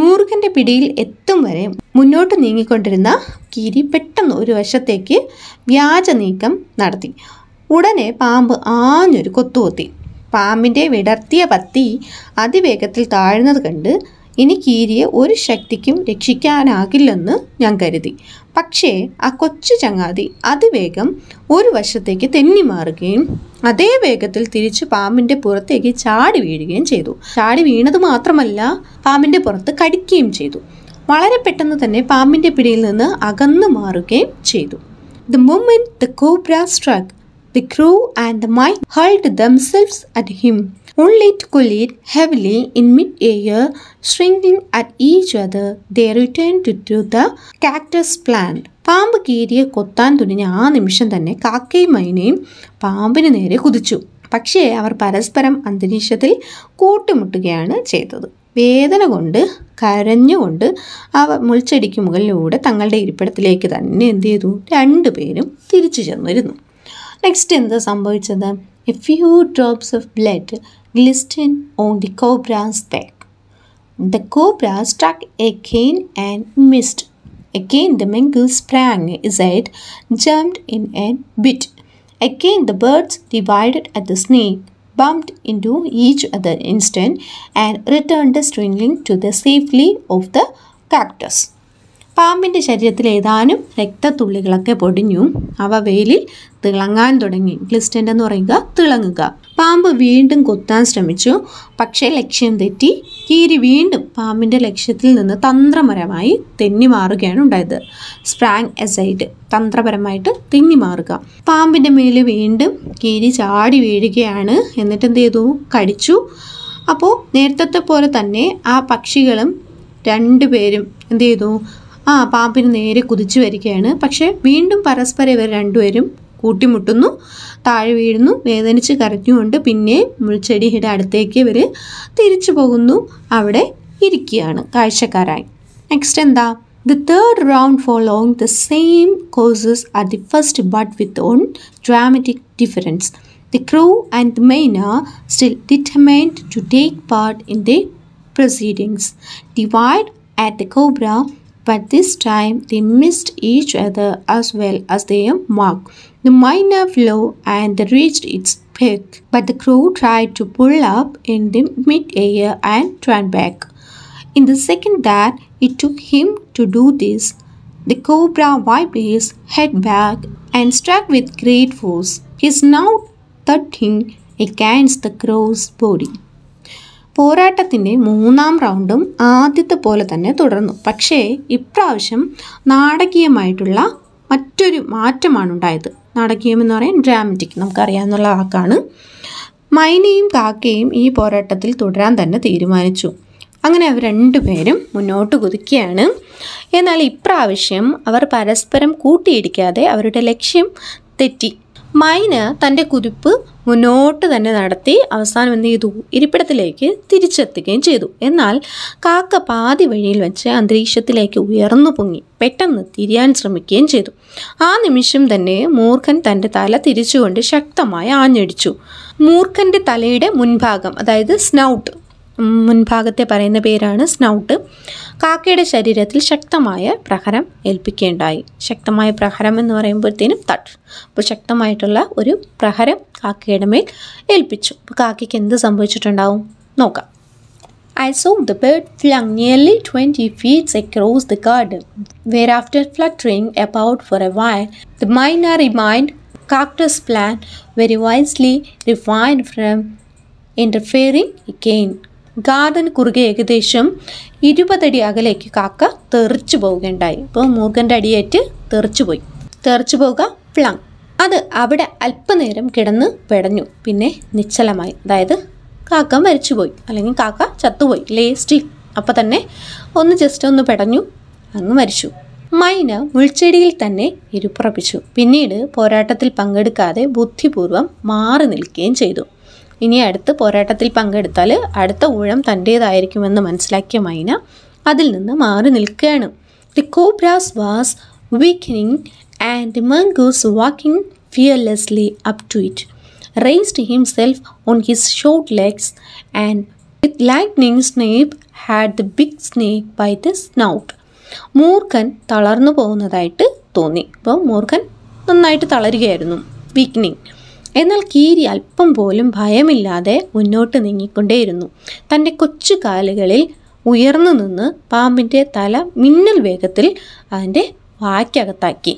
മൂർഖൻ്റെ പിടിയിൽ എത്തും വരെ മുന്നോട്ട് നീങ്ങിക്കൊണ്ടിരുന്ന കീരി പെട്ടെന്ന് ഒരു വശത്തേക്ക് വ്യാജ നീക്കം നടത്തി. ഉടനെ പാമ്പ് ആഞ്ഞൊരു കൊത്തുകൊത്തി. പാമ്പിൻ്റെ വിടർത്തിയ പത്തി അതിവേഗത്തിൽ താഴ്ന്നത് കണ്ട് ഇനി കീരിയെ ഒരു ശക്തിക്കും രക്ഷിക്കാനാകില്ലെന്ന് ഞാൻ കരുതി. പക്ഷേ ആ കൊച്ചു ചങ്ങാതി അതിവേഗം ഒരു വശത്തേക്ക് തെന്നി മാറുകയും അതേ വേഗത്തിൽ തിരിച്ച് പാമ്പിൻ്റെ പുറത്തേക്ക് ചാടി വീഴുകയും ചെയ്തു. ചാടി വീണത് മാത്രമല്ല, പാമ്പിൻ്റെ പുറത്ത് കടിക്കുകയും ചെയ്തു. വളരെ പെട്ടെന്ന് തന്നെ പാമ്പിൻ്റെ പിടിയിൽ നിന്ന് അകന്നു മാറുകയും ചെയ്തു. The moment the cobra struck, the crew and the mine hurled themselves at him, only to collide heavily in mid-air, shrinking at each other. They returned to, to the cactus plant. പാമ്പ് കീരിയെ കൊത്താൻ തുനിഞ്ഞ ആ നിമിഷം തന്നെ കാക്കയും മൈനയും പാമ്പിന് നേരെ കുതിച്ചു. പക്ഷേ അവർ പരസ്പരം അന്തരീക്ഷത്തിൽ കൂട്ടിമുട്ടുകയാണ് ചെയ്തത്. വേദന കൊണ്ട് കരഞ്ഞുകൊണ്ട് അവ മുൾച്ചെടിക്ക് മുകളിലൂടെ തങ്ങളുടെ ഇരിപ്പിടത്തിലേക്ക് തന്നെ എന്ത് ചെയ്തു, രണ്ടുപേരും തിരിച്ചു ചെന്നിരുന്നു. നെക്സ്റ്റ് എന്താ സംഭവിച്ചത്? A few drops of blood glistened on the cobra's back. The cobra struck again and missed. Again the mongoose sprang aside, jumped in and bit. Again the birds divided at the snake, bumped into each other instant and returned strangling to the safety of the cactus. പാമ്പിൻ്റെ ശരീരത്തിൽ ഏതാനും രക്തത്തുള്ളികളൊക്കെ പൊടിഞ്ഞു. അവ വെയിലിൽ തിളങ്ങാൻ തുടങ്ങി. ഗ്ലിസ്റ്റൻ്റ് എന്ന് പറയുക തിളങ്ങുക. പാമ്പ് വീണ്ടും കൊത്താൻ ശ്രമിച്ചു, പക്ഷേ ലക്ഷ്യം തെറ്റി. കീരി വീണ്ടും പാമ്പിൻ്റെ ലക്ഷ്യത്തിൽ നിന്ന് തന്ത്രപരമായി തെന്നി മാറുകയാണ് ഉണ്ടായത്. സ്പ്രാങ് എസൈഡ്, തന്ത്രപരമായിട്ട് തെന്നി മാറുക. പാമ്പിൻ്റെ മേൽ വീണ്ടും കീരി ചാടി വീഴുകയാണ്. എന്നിട്ട് എന്ത് ചെയ്തു, കടിച്ചു. അപ്പോൾ നേരത്തെ പോലെ തന്നെ ആ പക്ഷികളും രണ്ടുപേരും എന്ത് ചെയ്തു, ആ പാമ്പിന് നേരെ കുതിച്ചു വരികയാണ്. പക്ഷേ വീണ്ടും പരസ്പരം ഇവർ രണ്ടുപേരും കൂട്ടിമുട്ടുന്നു, താഴെ വീഴുന്നു. വേദനിച്ച് കരഞ്ഞുകൊണ്ട് പിന്നെ മുൾച്ചെടിയുടെ അടുത്തേക്ക് ഇവർ തിരിച്ചു പോകുന്നു, അവിടെ ഇരിക്കുകയാണ് കാഴ്ചക്കാരായി. നെക്സ്റ്റ് എന്താ? The third round following the same causes at the first but with one dramatic difference. The crew and the men are still determined to take part in the proceedings. Divide at the cobra. But this time they missed each other as well as their mark. The miner flew and reached its peak, but the crew tried to pull up in the mid-air and turned back. In the second that it took him to do this, the cobra wiped his head back and struck with great force. He is now thudding against the crow's body. പോരാട്ടത്തിൻ്റെ മൂന്നാം റൗണ്ടും ആദ്യത്തെ പോലെ തന്നെ തുടർന്നു. പക്ഷേ ഇപ്രാവശ്യം നാടകീയമായിട്ടുള്ള മറ്റൊരു മാറ്റമാണുണ്ടായത്. നാടകീയം എന്ന് പറയാൻ ഡ്രാമറ്റിക് നമുക്കറിയാവുന്ന വാക്കാണ്. മൈനയും കാക്കയും ഈ പോരാട്ടത്തിൽ തുടരാൻ തന്നെ തീരുമാനിച്ചു. അങ്ങനെ അവർ രണ്ടുപേരും മുന്നോട്ട് കുതിക്കുകയാണ്. എന്നാൽ ഇപ്രാവശ്യം അവർ പരസ്പരം കൂട്ടിയിടിക്കാതെ അവരുടെ ലക്ഷ്യം തെറ്റി. മൈന തൻ്റെ കുതിപ്പ് മുന്നോട്ട് തന്നെ നടത്തി അവസാനം എന്ത് ചെയ്തു, ഇരിപ്പിടത്തിലേക്ക് തിരിച്ചെത്തുകയും ചെയ്തു. എന്നാൽ കാക്ക പാതി വഴിയിൽ വെച്ച് അന്തരീക്ഷത്തിലേക്ക് ഉയർന്നു പൊങ്ങി പെട്ടെന്ന് തിരിയാൻ ശ്രമിക്കുകയും ചെയ്തു. ആ നിമിഷം തന്നെ മൂർഖൻ തൻ്റെ തല തിരിച്ചുകൊണ്ട് ശക്തമായി ആഞ്ഞടിച്ചു. മൂർഖൻ്റെ തലയുടെ മുൻഭാഗം, അതായത് സ്നൗട്ട്, മുൻഭാഗത്തെ പറയുന്ന പേരാണ് സ്നൗട്ട്, കാക്കയുടെ ശരീരത്തിൽ ശക്തമായ പ്രഹരം ഏൽപ്പിക്കുകയുണ്ടായി. ശക്തമായ പ്രഹരം എന്ന് പറയുമ്പോഴത്തേനും തട്ട്, അപ്പോൾ ശക്തമായിട്ടുള്ള ഒരു പ്രഹരം കാക്കയുടെ മേൽ ഏൽപ്പിച്ചു. അപ്പോൾ കാക്കയ്ക്ക് എന്ത് സംഭവിച്ചിട്ടുണ്ടാവും നോക്കാം. I saw the bird flung nearly twenty feet across the garden. Whereafter fluttering about for a while, the miner remained. Cactus plant very wisely refined from interfering again. Garden കുറുകെ ഏകദേശം ഇരുപതടി അകലേക്ക് കാക്ക തെറിച്ചു പോവുകയുണ്ടായി. ഇപ്പോൾ മൂർഖൻ്റെ അടിയേറ്റ് തെറിച്ചു പോയി. തെറിച്ചു പോവുക, പ്ലങ്, അത് അവിടെ അല്പനേരം കിടന്ന് പെടഞ്ഞു, പിന്നെ നിശ്ചലമായി. അതായത് കാക്ക മരിച്ചുപോയി, അല്ലെങ്കിൽ കാക്ക ചത്തുപോയി, ലേസ്റ്റിൽ അപ്പം തന്നെ ഒന്ന് ജസ്റ്റ് ഒന്ന് പെടഞ്ഞു, അങ്ങ് മരിച്ചു. മൈന മുൾച്ചെടിയിൽ തന്നെ ഇരുപ്പുറപ്പിച്ചു. പിന്നീട് പോരാട്ടത്തിൽ പങ്കെടുക്കാതെ ബുദ്ധിപൂർവ്വം മാറി നിൽക്കുകയും ചെയ്തു. ഇനി അടുത്ത് പോരാട്ടത്തിൽ പങ്കെടുത്താൽ അടുത്ത ഊഴം തൻ്റേതായിരിക്കുമെന്ന് മനസ്സിലാക്കിയ മൈന അതിൽ നിന്ന് മാറി നിൽക്കുകയാണ്. The cobras was weakening and the mongoose walking fearlessly up to it raised himself on his short legs and with lightning snap had the big snake by the snout. മൂർഖൻ തളർന്നു പോകുന്നതായിട്ട് തോന്നി. അപ്പോൾ മൂർഖൻ നന്നായിട്ട് തളരുകയായിരുന്നു, വീക്കനിങ്. എന്നാൽ കീരി അല്പം പോലും ഭയമില്ലാതെ മുന്നോട്ട് നീങ്ങിക്കൊണ്ടേയിരുന്നു. തൻ്റെ കൊച്ചു കാലുകളിൽ ഉയർന്നു നിന്ന് പാമ്പിൻ്റെ തല മിന്നൽ വേഗത്തിൽ അതിൻ്റെ വായ്ക്കകത്താക്കി.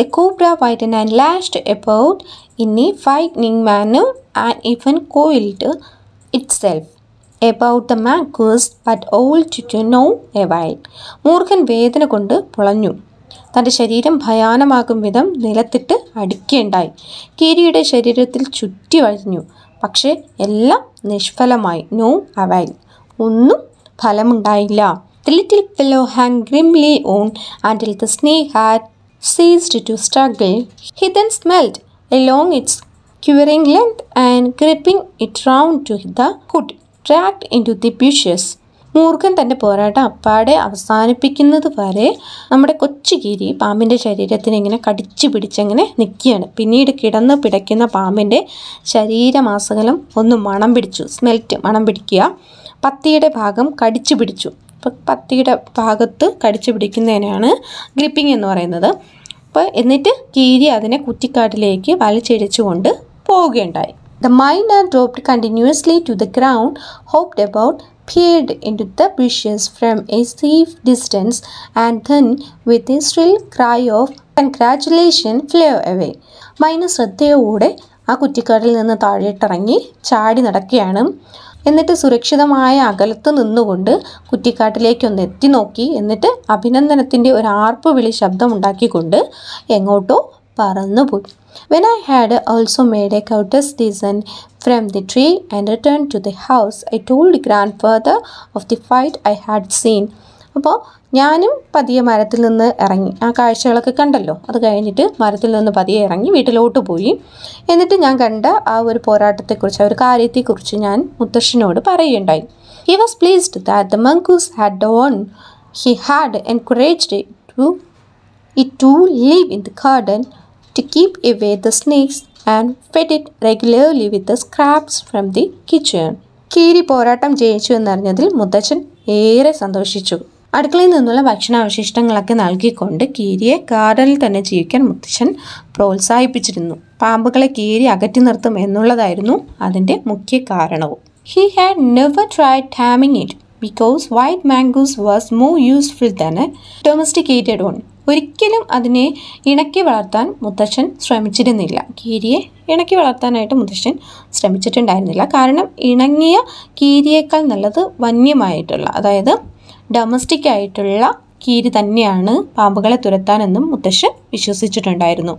The cobra widened and lashed about in a frightening manner and even coiled itself about the mangoes, but all to no avail. മൂർഖൻ വേദന കൊണ്ട് പുളഞ്ഞു. തൻ്റെ ശരീരം ഭയാനമാകും വിധം നിലത്തിട്ട് അടിക്കുകയുണ്ടായി. കീരിയുടെ ശരീരത്തിൽ ചുറ്റി വഴിഞ്ഞു, പക്ഷേ എല്ലാം നിഷ്ഫലമായി. നോ അവൈൽ, ഒന്നും ഫലമുണ്ടായില്ല. The little fellow hung grimly on until the snake had ceased to struggle. He then smelled along its quivering length and gripping it round to the hood, dragged into the bushes. മൂർഖൻ തൻ്റെ പോരാട്ടം അപ്പാടെ അവസാനിപ്പിക്കുന്നത് വരെ നമ്മുടെ കൊച്ചു കീരി പാമ്പിൻ്റെ ശരീരത്തിന് ഇങ്ങനെ കടിച്ചു പിടിച്ചങ്ങനെ നിൽക്കുകയാണ്. പിന്നീട് കിടന്ന് പിടയ്ക്കുന്ന പാമ്പിൻ്റെ ശരീരമാസകലം ഒന്ന് മണം പിടിച്ചു, സ്മെൽറ്റ്, മണം പിടിക്കുക. പത്തിയുടെ ഭാഗം കടിച്ചു പിടിച്ചു. അപ്പോൾ പത്തിയുടെ ഭാഗത്ത് കടിച്ചു പിടിക്കുന്നതിനാണ് ഗ്രിപ്പിംഗ് എന്ന് പറയുന്നത്. അപ്പോൾ എന്നിട്ട് കീരി അതിനെ കുറ്റിക്കാട്ടിലേക്ക് വലിച്ചിഴച്ചുകൊണ്ട് പോവുകയുണ്ടായി. The miner dropped continuously to the ground, hopped about, peered into the bushes from a safe distance, and then, with a shrill cry of congratulation, flew away. മൈന ശ്രദ്ധയോടെ ആ കുറ്റിക്കാട്ടിൽ നിന്ന് താഴേട്ടിറങ്ങി ചാടി നടക്കുകയാണ്. എന്നിട്ട് സുരക്ഷിതമായ അകലത്ത് നിന്നുകൊണ്ട് കുറ്റിക്കാട്ടിലേക്കൊന്ന് എത്തി നോക്കി. എന്നിട്ട് അഭിനന്ദനത്തിൻ്റെ ഒരു ആർപ്പ് വിളി ശബ്ദമുണ്ടാക്കിക്കൊണ്ട് എങ്ങോട്ടോ പറന്നുപോയി. When I had also made a courteous descent from the tree and returned to the house, I told grandfather of the fight I had seen. അപ്പോൾ ഞാനും പതിയെ മരത്തിൽ നിന്ന് ഇറങ്ങി, ആ കാഴ്ചകളൊക്കെ കണ്ടല്ലോ, അത് കഴിഞ്ഞിട്ട് മരത്തിൽ നിന്ന് പതിയെ ഇറങ്ങി വീട്ടിലോട്ട് പോയി. എന്നിട്ട് ഞാൻ കണ്ട ആ ഒരു പോരാട്ടത്തെക്കുറിച്ച്, ആ ഒരു കാര്യത്തെക്കുറിച്ച് ഞാൻ മുത്തശ്ശനോട് പറയുകയുണ്ടായി. He was pleased that the mongoose had won. He had encouraged it to, it to live in the garden, to keep away the snakes and fed it regularly with the scraps from the kitchen. കീരി പോരാട്ടം ജയിച്ചു എന്നറിഞ്ഞതിൽ മുത്തച്ഛൻ ഏറെ സന്തോഷിച്ചു. അടുക്കളയിൽ നിന്നുള്ള ഭക്ഷണാവശിഷ്ടങ്ങളൊക്കെ നൽകിക്കൊണ്ട് കീരിയെ ഗാർഡനിൽ തന്നെ ജീവിക്കാൻ മുത്തച്ഛൻ പ്രോത്സാഹിപ്പിച്ചിരുന്നു. പാമ്പുകളെ കീരി അകറ്റി നിർത്തും എന്നുള്ളതായിരുന്നു അതിൻ്റെ മുഖ്യ കാരണവും. He had never tried taming it because white mangoes was more useful than a domesticated one. ഒരിക്കലും അതിനെ ഇണക്കി വളർത്താൻ മുത്തശ്ശൻ ശ്രമിച്ചിരുന്നില്ല. കീരിയെ ഇണക്കി വളർത്താനായിട്ട് മുത്തശ്ശൻ ശ്രമിച്ചിട്ടുണ്ടായിരുന്നില്ല. കാരണം ഇണങ്ങിയ കീരിയേക്കാൾ നല്ലത് വന്യമായിട്ടുള്ള, അതായത് ഡൊമസ്റ്റിക് ആയിട്ടുള്ള കീരി തന്നെയാണ് പാമ്പുകളെ തുരത്താനെന്നും മുത്തശ്ശൻ വിശ്വസിച്ചിട്ടുണ്ടായിരുന്നു.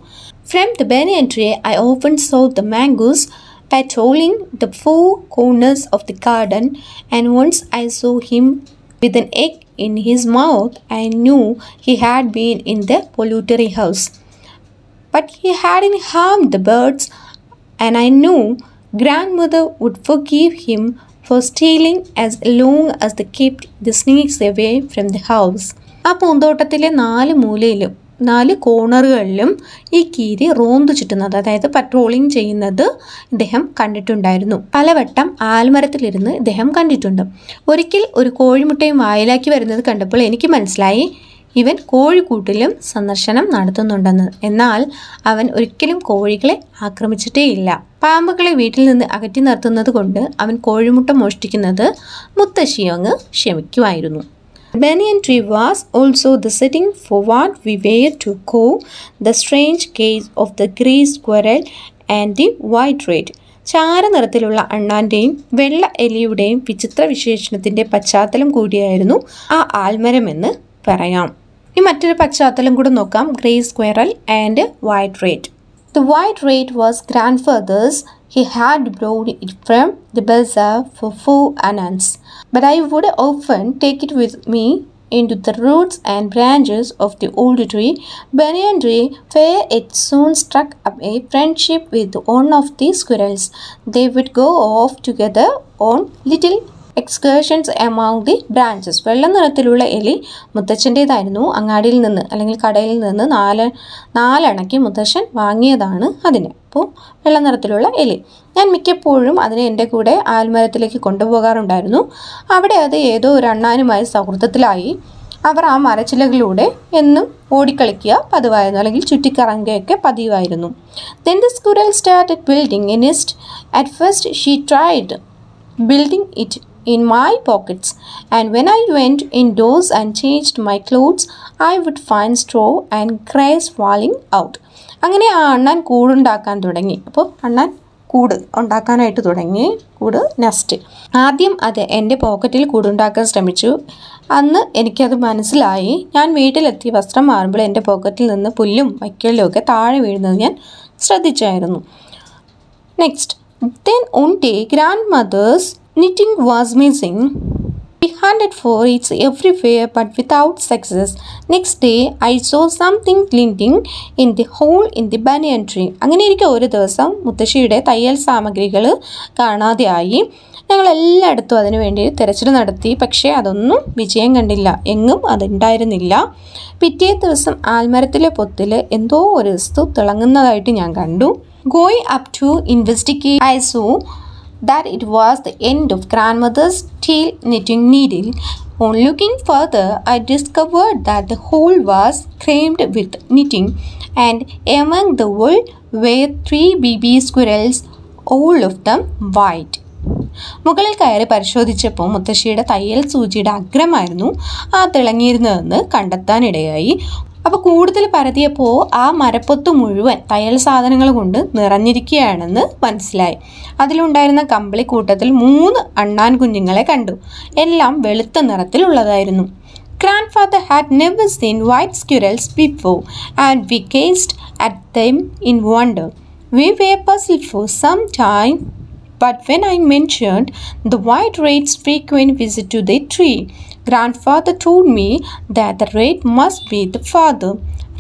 From the banyan tree, I often saw the mangoes patrolling the four corners of the garden, and once I saw him with an egg in his mouth. I knew he had been in the poultry house, but he hadn't harmed the birds and I know grandmother would forgive him for stealing as long as they kept the snakes away from the house. ആ പൂന്തോട്ടത്തിലെ നാല് മൂലയിലും നാല് കോണറുകളിലും ഈ കീരി റോന്തു ചുറ്റുന്നത്, അതായത് patrolling ചെയ്യുന്നത് ഇദ്ദേഹം കണ്ടിട്ടുണ്ടായിരുന്നു. പലവട്ടം ആൽമരത്തിലിരുന്ന് ഇദ്ദേഹം കണ്ടിട്ടുണ്ട്. ഒരിക്കൽ ഒരു കോഴിമുട്ടയും വായിലാക്കി വരുന്നത് കണ്ടപ്പോൾ എനിക്ക് മനസ്സിലായി ഇവൻ കോഴിക്കൂട്ടിലും സന്ദർശനം നടത്തുന്നുണ്ടെന്ന്. എന്നാൽ അവൻ ഒരിക്കലും കോഴികളെ ആക്രമിച്ചിട്ടേയില്ല. പാമ്പുകളെ വീട്ടിൽ നിന്ന് അകറ്റി നിർത്തുന്നത് കൊണ്ട് അവൻ കോഴിമുട്ട മോഷ്ടിക്കുന്നത് മുത്തശ്ശിയങ്ങ് ക്ഷമിക്കുമായിരുന്നു. Banyan tree was also the setting for what we were to call the strange case of the grey squirrel and the white rat. ചാര നിറത്തിലുള്ള അണ്ണാൻ്റെയും വെള്ള എലിയുടെയും വിചിത്ര വിശേഷണത്തിൻ്റെ പശ്ചാത്തലം കൂടിയായിരുന്നു ആ ആൽമരമെന്ന് പറയാം. ഈ മറ്റൊരു പശ്ചാത്തലം കൂടെ നോക്കാം, grey squirrel and white rat. The white rat was grandfather's. He had brought it from the Belza for four anans. But I would often take it with me into the roots and branches of the old tree, banyan tree, where it soon struck up a friendship with one of the squirrels. They would go off together on little excursions amount the branches. വെള്ള നിറത്തിലുള്ള എലി മുത്തച്ഛൻ്റേതായിരുന്നു. അങ്ങാടിയിൽ നിന്ന് അല്ലെങ്കിൽ കടയിൽ നിന്ന് നാല് നാലണയ്ക്ക് മുത്തച്ഛൻ വാങ്ങിയതാണ് അതിന്. അപ്പോൾ വെള്ള നിറത്തിലുള്ള എലി ഞാൻ മിക്കപ്പോഴും അതിനെ എൻ്റെ കൂടെ ആൽമരത്തിലേക്ക് കൊണ്ടുപോകാറുണ്ടായിരുന്നു. അവിടെ അത് ഏതോ ഒരു അണ്ണാനുമായി സൗഹൃദത്തിലായി. അവർ ആ മരച്ചിലകളിലൂടെ എന്നും ഓടിക്കളിക്കുക പതിവായിരുന്നു, അല്ലെങ്കിൽ ചുറ്റിക്കറങ്ങുകയൊക്കെ പതിവായിരുന്നു. Then the squirrel started building a nest. At first she tried building it in my pockets, and when I went indoors and changed my clothes, I would find straw and grass falling out. അങ്ങനെ ആ അണ്ണാൻ കൂടുണ്ടാക്കാൻ തുടങ്ങി. അപ്പോൾ അണ്ണാൻ കൂട് ഉണ്ടാക്കാനായിട്ട് തുടങ്ങി, കൂട് നെസ്റ്റ്. ആദ്യം അത് എൻ്റെ പോക്കറ്റിൽ കൂടുണ്ടാക്കാൻ ശ്രമിച്ചു. അന്ന് എനിക്കത് മനസ്സിലായി. ഞാൻ വീട്ടിലെത്തി വസ്ത്രം മാറുമ്പോൾ എൻ്റെ പോക്കറ്റിൽ നിന്ന് പുല്ലും വൈക്കോലും ഒക്കെ താഴെ വീഴുന്നത് ഞാൻ ശ്രദ്ധിച്ചായിരുന്നു. Next, then one day grandmother's knitting was missing. We hunted for it everywhere but without success. Next day I saw something glinting in the hole in the banyan tree. അങ്ങനെ ഇരിക്കെ ഒരു ദിവസം മുത്തശ്ശിയുടെ തയ്യൽ സാമഗ്രികൾ കാണാതെയായി. ഞങ്ങൾ എല്ലായിടത്തും അതിനുവേണ്ടി തിരച്ചിൽ നടത്തി, പക്ഷേ അതൊന്നും വിജയം കണ്ടില്ല. എങ്ങും അതുണ്ടായിരുന്നില്ല. പിറ്റേ ദിവസം ആൽമരത്തിലെ പൊത്തിൽ എന്തോ ഒരു വസ്തു തിളങ്ങുന്നതായിട്ട് ഞാൻ കണ്ടു. Going up to investigate, I saw that it was the end of grandmother's tail knitting needle. On looking further, I discovered that the hole was crammed with knitting, and among the wool were three baby squirrels, all of them white. മുകളിൽ കയറി പരിശോധിച്ചപ്പോൾ മുത്തശ്ശിയുടെ തയ്യൽ സൂചിയുടെ അഗ്രമായിരുന്നു ആ തിളങ്ങിയിരുന്നതെന്ന് കണ്ടെത്താനിടയായി. അപ്പോൾ കൂടുതൽ പരതിയപ്പോൾ ആ മരപ്പൊത്ത് മുഴുവൻ തയ്യൽ സാധനങ്ങൾ കൊണ്ട് നിറഞ്ഞിരിക്കുകയാണെന്ന് മനസ്സിലായി. അതിലുണ്ടായിരുന്ന കമ്പിളി കൂട്ടത്തിൽ മൂന്ന് അണ്ണാൻ കുഞ്ഞുങ്ങളെ കണ്ടു. എല്ലാം വെളുത്ത നിറത്തിലുള്ളതായിരുന്നു. Grandfather had never seen white squirrels before, and we gazed at them in wonder. We were puzzled for some time, but when I mentioned the white rat's frequent visit to the tree, grandfather told me that the rat must be the father.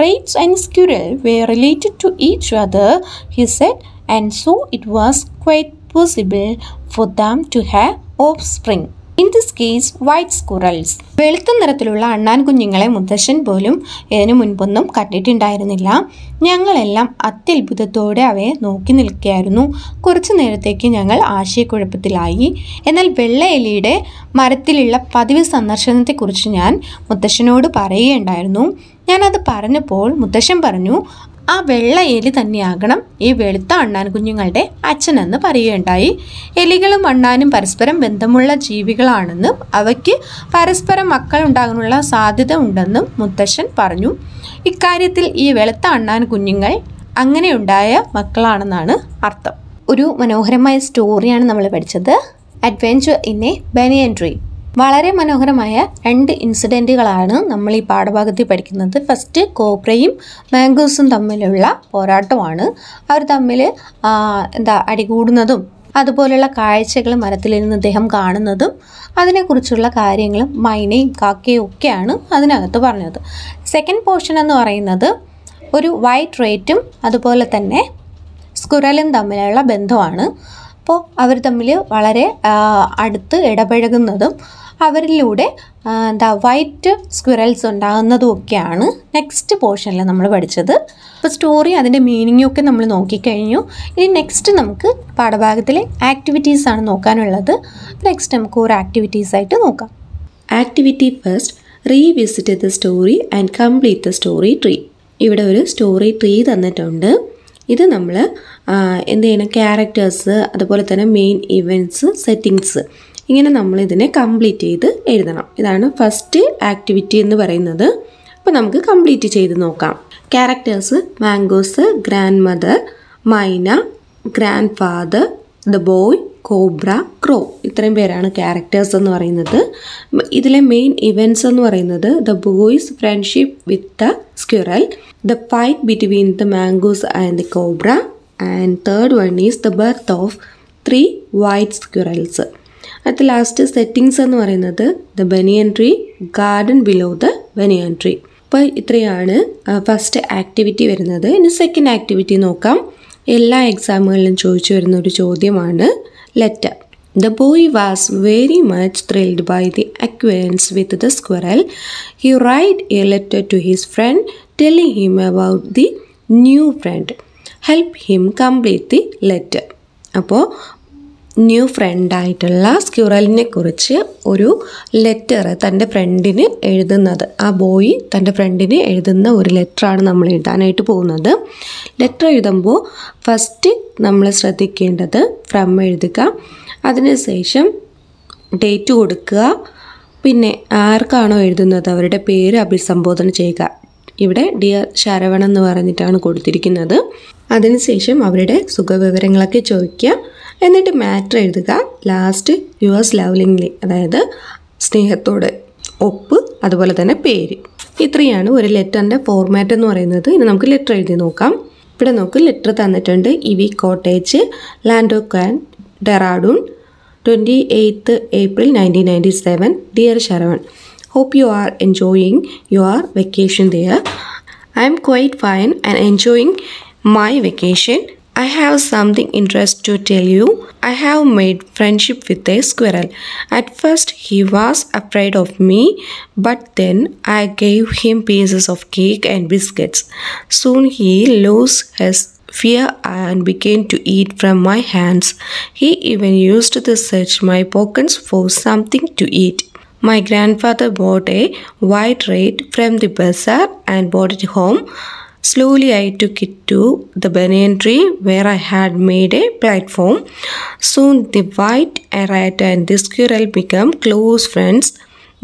Rats and squirrel were related to each other, he said, and so it was quite possible for them to have offspring. In this case, white squirrels. വെളുത്ത നിറത്തിലുള്ള അണ്ണാൻ കുഞ്ഞുങ്ങളെ മുത്തശ്ശൻ പോലും ഇതിനു മുൻപൊന്നും കണ്ടിട്ടുണ്ടായിരുന്നില്ല. ഞങ്ങളെല്ലാം അത്യത്ഭുതത്തോടെ അവയെ നോക്കി നിൽക്കുകയായിരുന്നു. കുറച്ചു നേരത്തേക്ക് ഞങ്ങൾ ആശയക്കുഴപ്പത്തിലായി. എന്നാൽ വെള്ള എലിയുടെ മരത്തിലുള്ള പതിവ് സന്ദർശനത്തെക്കുറിച്ച് ഞാൻ മുത്തശ്ശനോട് പറയുകയുണ്ടായിരുന്നു. ഞാനത് പറഞ്ഞപ്പോൾ മുത്തശ്ശൻ പറഞ്ഞു, ആ വെള്ള എലി തന്നെയാകണം ഈ വെളുത്ത അണ്ണാൻ കുഞ്ഞുങ്ങളുടെ അച്ഛനെന്ന് പറയുകയുണ്ടായി. എലികളും അണ്ണാനും പരസ്പരം ബന്ധമുള്ള ജീവികളാണെന്നും അവയ്ക്ക് പരസ്പരം മക്കൾ ഉണ്ടാകാനുള്ള സാധ്യത ഉണ്ടെന്നും മുത്തശ്ശൻ പറഞ്ഞു. ഇക്കാര്യത്തിൽ ഈ വെളുത്ത അണ്ണാൻ കുഞ്ഞുങ്ങൾ അങ്ങനെയുണ്ടായ മക്കളാണെന്നാണ് അർത്ഥം. ഒരു മനോഹരമായ സ്റ്റോറിയാണ് നമ്മൾ പഠിച്ചത്, adventure in a banyan tree. വളരെ മനോഹരമായ രണ്ട് ഇൻസിഡൻറ്റുകളാണ് നമ്മൾ ഈ പാഠഭാഗത്തിൽ പഠിക്കുന്നത്. ഫസ്റ്റ്, കോബ്രയും മാംഗൂസും തമ്മിലുള്ള പോരാട്ടമാണ്. അവർ തമ്മിൽ എന്താ അടികൂടുന്നതും അതുപോലെയുള്ള കാഴ്ചകൾ മരത്തിൽ നിന്ന് അദ്ദേഹം കാണുന്നതും അതിനെക്കുറിച്ചുള്ള കാര്യങ്ങളും മൈനയും കാക്കയും ഒക്കെയാണ് അതിനകത്ത് പറഞ്ഞത്. സെക്കൻഡ് പോർഷൻ എന്ന് പറയുന്നത് ഒരു വൈറ്റ് റേറ്റും അതുപോലെ തന്നെ സ്കുരലും തമ്മിലുള്ള ബന്ധമാണ്. അപ്പോൾ അവർ തമ്മിൽ വളരെ അടുത്ത് ഇടപഴകുന്നതും അവരിലൂടെ എന്താ വൈറ്റ് സ്ക്വിറൽസ് ഉണ്ടാകുന്നതും ഒക്കെയാണ് നെക്സ്റ്റ് പോർഷനിൽ നമ്മൾ പഠിച്ചത്. അപ്പോൾ സ്റ്റോറി അതിൻ്റെ മീനിങ്ങും ഒക്കെ നമ്മൾ നോക്കിക്കഴിഞ്ഞു. ഇനി നെക്സ്റ്റ് നമുക്ക് പാഠഭാഗത്തിലെ ആക്ടിവിറ്റീസാണ് നോക്കാനുള്ളത്. നെക്സ്റ്റ് നമുക്ക് ഒരു ആക്ടിവിറ്റീസായിട്ട് നോക്കാം. Activity first, revisit the story and complete the story tree. ഇവിടെ ഒരു സ്റ്റോറി ട്രീ തന്നിട്ടുണ്ട്. ഇത് നമ്മൾ എന്ത് ചെയ്യണം, ക്യാരക്ടേഴ്സ് അതുപോലെ തന്നെ മെയിൻ ഇവൻറ്റ്സ്, സെറ്റിങ്സ്, ഇങ്ങനെ നമ്മളിതിനെ കംപ്ലീറ്റ് ചെയ്ത് എഴുതണം. ഇതാണ് ഫസ്റ്റ് ആക്ടിവിറ്റി എന്ന് പറയുന്നത്. അപ്പോൾ നമുക്ക് കംപ്ലീറ്റ് ചെയ്ത് നോക്കാം. ക്യാരക്ടേഴ്സ്: മാംഗോസ്, ഗ്രാൻഡ് മദർ, മൈന, grandfather, the boy, cobra, crow. ഇത്രയും പേരാണ് ക്യാരക്ടേഴ്സ് എന്ന് പറയുന്നത്. ഇതിലെ മെയിൻ ഇവൻറ്റ്സ് എന്ന് പറയുന്നത് the boy's friendship with the squirrel, the fight between the mongoose and the cobra, and third one is the birth of three white squirrels. അടുത്ത last settings എന്ന് പറയുന്നത് the banyan tree, garden below the banyan tree. അപ്പോൾ ഇത്രയാണ് first activity വരുന്നത്. ഇനി second activity നോക്കാം. എല്ലാ എക്സാമുകളിലും ചോദിച്ചു വരുന്ന ഒരു ചോദ്യമാണ് letter. The boy was very much thrilled by the acquaintance with the squirrel. He write a letter to his friend telling him about the new friend. Help him complete the letter. അപ്പോൾ new ഫ്രണ്ടായിട്ടുള്ള സ്ക്വിറലിനെ കുറിച്ച് ഒരു letter തൻ്റെ ഫ്രണ്ടിന് എഴുതുന്നത്, ആ boy തൻ്റെ ഫ്രണ്ടിന് എഴുതുന്ന ഒരു ലെറ്ററാണ് നമ്മൾ എഴുതാനായിട്ട് പോകുന്നത്. ലെറ്റർ എഴുതുമ്പോൾ ഫസ്റ്റ് നമ്മൾ ശ്രദ്ധിക്കേണ്ടത് ഫ്രം എഴുതുക, അതിനുശേഷം ഡേറ്റ് കൊടുക്കുക, പിന്നെ ആർക്കാണോ എഴുതുന്നത് അവരുടെ പേര് അഭിസംബോധന ചെയ്യുക. ഇവിടെ ഡിയർ ശരവൺ എന്ന് പറഞ്ഞിട്ടാണ് കൊടുത്തിരിക്കുന്നത്. അതിനുശേഷം അവരുടെ സുഖവിവരങ്ങളൊക്കെ ചോദിക്കുക, എന്നിട്ട് മാറ്റർ എഴുതുക. ലാസ്റ്റ് യുവേഴ്സ് ലവ്ലിംഗ്ലി, അതായത് സ്നേഹത്തോടെ, ഒപ്പ്, അതുപോലെ തന്നെ പേര്. ഇത്രയാണ് ഒരു ലെറ്ററിൻ്റെ ഫോർമാറ്റ് എന്ന് പറയുന്നത്. ഇനി നമുക്ക് ലെറ്റർ എഴുതി നോക്കാം. ഇവിടെ നോക്ക്, ലെറ്റർ തന്നിട്ടുണ്ട്. ഇവി കോട്ടേജ്, ലാൻഡോക്കാൻ, Dehradun, twenty eighth April nineteen ninety seven. Dear Saravan, hope you are enjoying your vacation there. I am quite fine and enjoying my vacation. I have something interesting to tell you. I have made friendship with a squirrel. At first he was afraid of me, but then I gave him pieces of cake and biscuits. Soon he lost his fear and began to eat from my hands. He even used to search my pockets for something to eat. My grandfather bought a white rat from the bazaar and brought it home. Slowly I took it to the banyan tree where I had made a platform. Soon the white rat and the squirrel became close friends.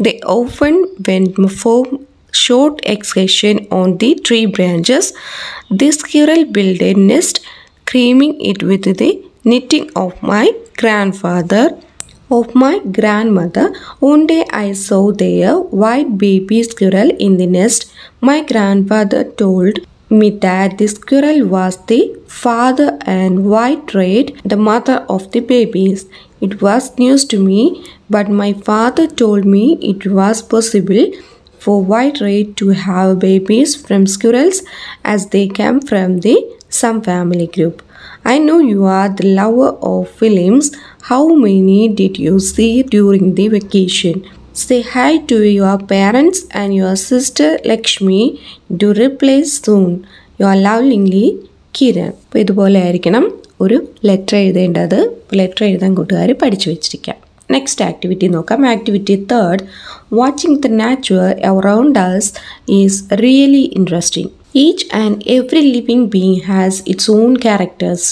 They often went for short excursions on the tree branches. The squirrel built a nest, creaming it with the knitting of my grandfather. Of my grandmother, one day I saw their white baby squirrel in the nest. My grandfather told me that the squirrel was the father and white rat the mother of the babies. It was news to me, but my father told me it was possible for white rat to have babies from squirrels as they came from the some family group. I know you are the lover of films. How many did you see during the vacation? Say hi to your parents and your sister Lakshmi to reply soon. Your lovingly, Kiran. അപ്പോൾ ഇതുപോലെ ആയിരിക്കണം ഒരു letter എഴുതേണ്ടത്. Letter എഴുതാൻ കൂട്ടുകാർ പഠിച്ചു വെച്ചിരിക്കാം. Next activity നോക്കാം. Activity third, watching the natural around us is really interesting. Each and every living being has its own characters.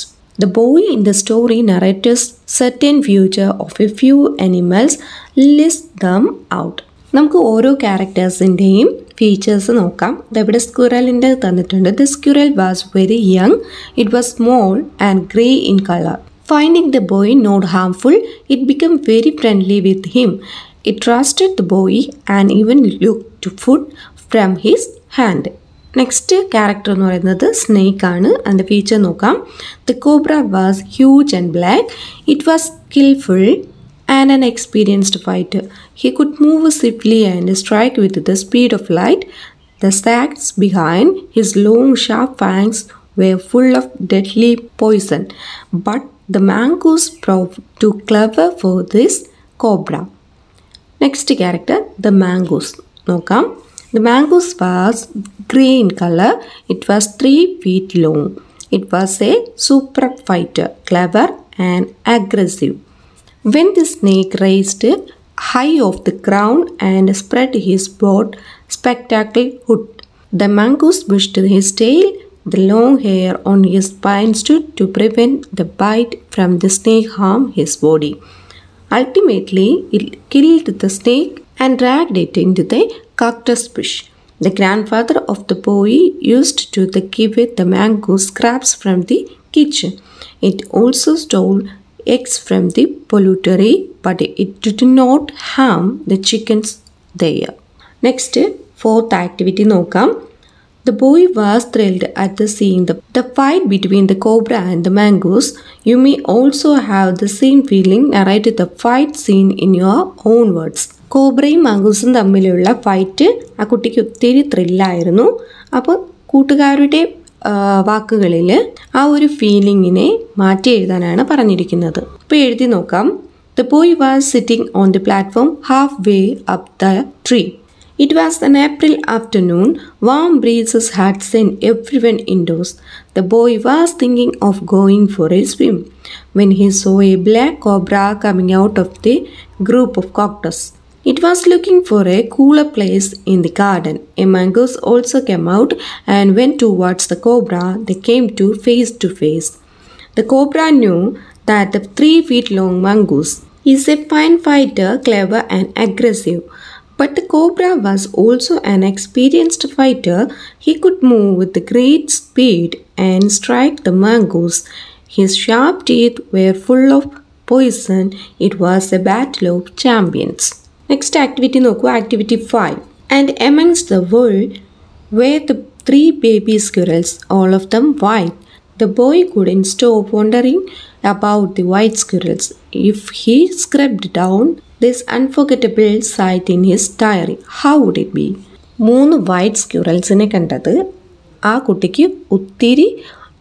The boy in the story narrates certain future of a few animals. List them out. നമുക്ക് ഓരോ ക്യാരക്ടേഴ്സിൻ്റെയും features നോക്കാം. ഇവിടെ സ്ക്വിറലിൻ്റെ തന്നിട്ടുണ്ട്. The squirrel was very young. It was small and grey in color. Finding the boy not harmful, it became very friendly with him. It trusted the boy and even looked to food from his hand. Next character എന്ന് പറയുന്നത് snake ആണ്. അതിൻ്റെ feature നോക്കാം. The cobra was huge and black. It was skilful and an experienced fighter. He could move swiftly and strike with the speed of light. The സാക്സ് behind his long sharp fangs were full of deadly poison, but the mongoose proved too clever for this cobra. Next character, the mongoose. Nokam. The mongoose was grey in color. It was three feet long. It was a super fighter, clever and aggressive. When the snake raised high off the ground and spread his broad, spectacled hood, the mongoose pushed his tail. The long hair on his spine stood to prevent the bite from the snake harm his body. Ultimately, it killed the snake and dragged it into the cactus bush. The grandfather of the boy used to give the mongoose scraps from the kitchen. It also stole eggs from the poultry, but it did not harm the chickens there. Next, fourth activity. Nokam. The boy was thrilled at the seeing the, the fight between the cobra and the mongoose. You may also have the same feeling. Narrate the fight scene in your own words. കോബ്രയും മംഗൂസും തമ്മിലുള്ള fight ആ കുട്ടിക്ക് ഒത്തിരി ത്രില്ലായിരുന്നു. അപ്പോൾ കൂട്ടുകാരുടെ വാക്കുകളിൽ ആ ഒരു ഫീലിങ്ങിനെ മാറ്റി എഴുതാനാണ് പറഞ്ഞിരിക്കുന്നത്. അപ്പോൾ എഴുതി നോക്കാം. The boy was sitting on the platform half way up the tree. It was an April afternoon. Warm breezes had sent everyone indoors. The boy was thinking of going for a swim when he saw a black cobra coming out of the group of cactus. It was looking for a cooler place in the garden. A mongoose also came out and went towards the cobra. They came to face to face. The cobra knew that the three-feet-long mongoose is a fine fighter, clever and aggressive. But the cobra was also an experienced fighter. He could move with great speed and strike the mongoose. His sharp teeth were full of poison. It was a battle of champions. Next activity, Noko, activity five. And amongst the world were the three baby squirrels, all of them white. The boy couldn't stop wondering about the white squirrels. If he scribbled down this unforgettable sight in his diary, how would it be? മൂന്ന് white സ്ക്യൂറൽസിനെ കണ്ടത് ആ കുട്ടിക്ക് ഒത്തിരി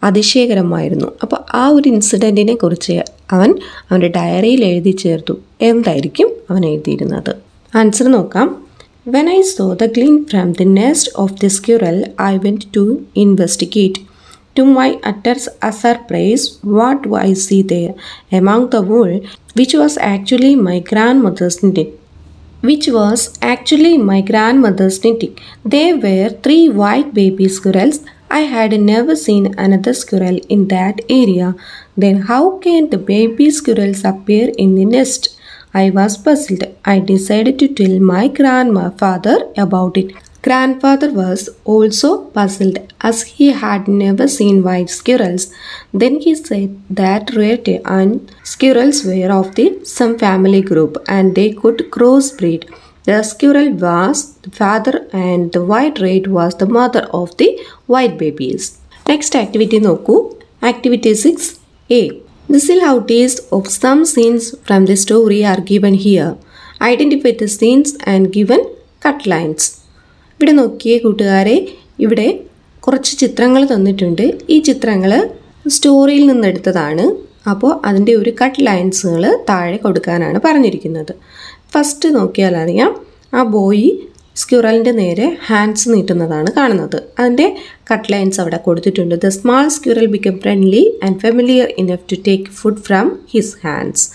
അതിശയകരമായിരുന്നു. അപ്പോൾ ആ ഒരു ഇൻസിഡൻറ്റിനെ കുറിച്ച് അവൻ അവൻ്റെ ഡയറിയിൽ എഴുതി ചേർത്തു. എന്തായിരിക്കും അവൻ എഴുതിയിരുന്നത്? ആൻസർ നോക്കാം. When I saw the glint from the nest of the squirrel, I went to investigate. To my utter surprise, what do I see there? Among the wool, which was actually my grandmother's knitting. Which was actually my grandmother's knitting. There were three white baby squirrels. I had never seen another squirrel in that area. Then how can the baby squirrels appear in the nest? I was puzzled. I decided to tell my grandfather about it. Grandfather was also puzzled as he had never seen white squirrels. Then he said that red and squirrels were of the some family group and they could crossbreed. The squirrel was the father and the white rat was the mother of the white babies. Next activity Noku. Activity six A. The silhouettes of some scenes from the story are given here. Identify the scenes and given cut lines. ഇവിടെ നോക്കിയ കൂട്ടുകാരെ, ഇവിടെ കുറച്ച് ചിത്രങ്ങൾ തന്നിട്ടുണ്ട്. ഈ ചിത്രങ്ങൾ സ്റ്റോറിയിൽ നിന്നെടുത്തതാണ്. അപ്പോൾ അതിൻ്റെ ഒരു കട്ട് ലൈൻസുകൾ താഴെ കൊടുക്കാനാണ് പറഞ്ഞിരിക്കുന്നത്. ഫസ്റ്റ് നോക്കിയാൽ അറിയാം, ആ ബോയ് സ്ക്യൂറലിൻ്റെ നേരെ ഹാൻഡ്സ് നീട്ടുന്നതാണ് കാണുന്നത്. അതിൻ്റെ കട്ട് ലൈൻസ് അവിടെ കൊടുത്തിട്ടുണ്ട്. The small squirrel become friendly and familiar enough to take food from his hands.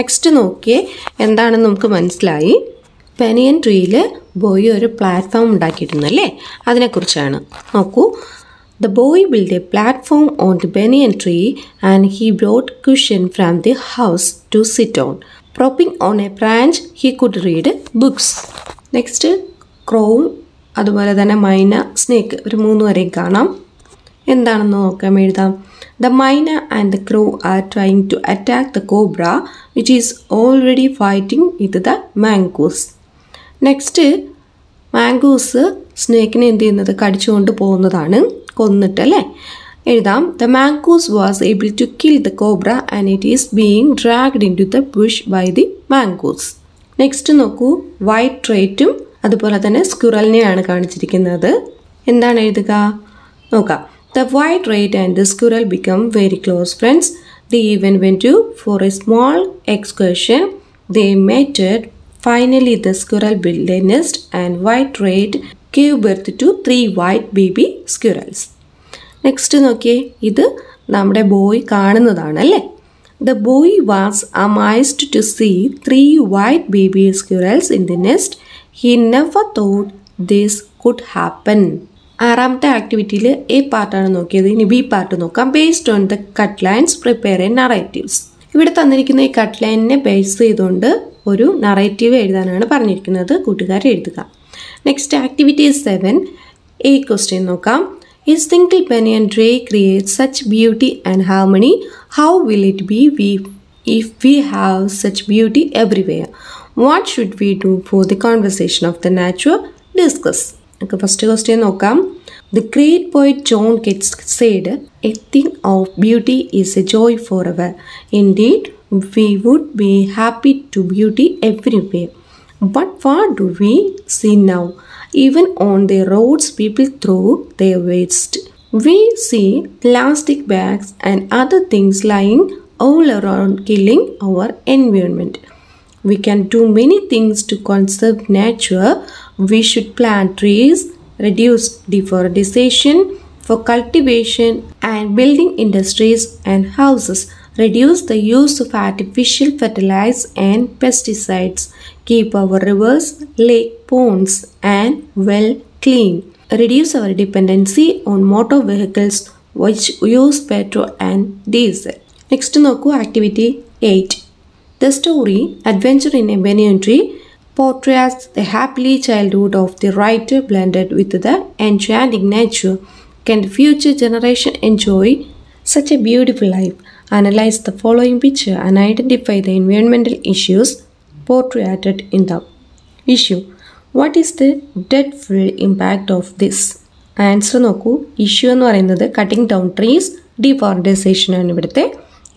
Next നോക്കിയേ, എന്താണെന്ന് നമുക്ക് മനസ്സിലായി. ബനിയൻ ട്രീയിൽ ബോയ് ഒരു പ്ലാറ്റ്ഫോം ഉണ്ടാക്കിയിരുന്നല്ലേ, അതിനെക്കുറിച്ചാണ്. നോക്കൂ, the boy build a platform on the banyan tree and he brought cushion from the house to sit on. Propping on a branch he could read books. Next crow, അതുപോലെ തന്നെ മൈന, snake, ഒരു മൂന്ന് വരെ കാണാം. എന്താണെന്ന് നോക്കാം, എഴുതാം. The myna and the crow are trying to attack the cobra, which is already fighting with the mongoose. Next, mongoose snake ne endu cheyunnathu kadichukondu povunnathaanu, konnittalle ezhudam. The mongoose was able to kill the cobra and it is being dragged into the bush by the mongoose. Next nokku, white ratum adupole thane squirrel neyaanu kaanichirikkunnathu. Endaan ezhuduka nokka. The white rat and the squirrel become very close friends. They even went to for a small excursion. They mated. Finally, the squirrel built a nest and white rat gave birth to three white baby squirrels. Next, okay, this is boy കാണുന്നതാണ്. The boy was amazed to see three white baby squirrels in the nest. He never thought this could happen. ആറാമത്തെ ആക്ടിവിറ്റിയിൽ A പാർട്ടാണ് നോക്കിയത്. ഇനി B part നോക്കാം. Based on the cut lines prepare a narratives. ഇവിടെ തന്നിരിക്കുന്ന ഈ cut ലൈനിനെ base ചെയ്തുകൊണ്ട് ഒരു നറേറ്റീവ് എഴുതാനാണ് പറഞ്ഞിരിക്കുന്നത്. കൂട്ടുകാർ എഴുതുക. Next activity seven A question നോക്കാം. A single banyan tree creates such beauty and harmony. How will it be we if we have such beauty everywhere? What should we do for the conservation of the nature? Discuss. Okay, first question നോക്കാം. The great poet John Keats said, "A thing of beauty is a joy forever. Indeed, we would be happy to beauty everywhere. But what do we see now? Even on the roads people throw their waste. We see plastic bags and other things lying all around, killing our environment. We can do many things to conserve nature. We should plant trees, reduce deforestation for cultivation and building industries and houses, reduce the use of artificial fertilizers and pesticides, keep our rivers, lake, ponds and well clean, reduce our dependency on motor vehicles which use petrol and diesel." Next nokku activity eight. The story Adventure in a Banyan Tree portrays the happy childhood of the writer blended with the enchanting nature. Can the future generation enjoy such a beautiful life? Analyze the following picture and identify the environmental issues portrayed in the issue. What is the dreadful impact of this? Answer നോക്കൂ. Issue എന്ന് പറയുന്നത് cutting down trees, deforestation ആണ് ഇവിടുത്തെ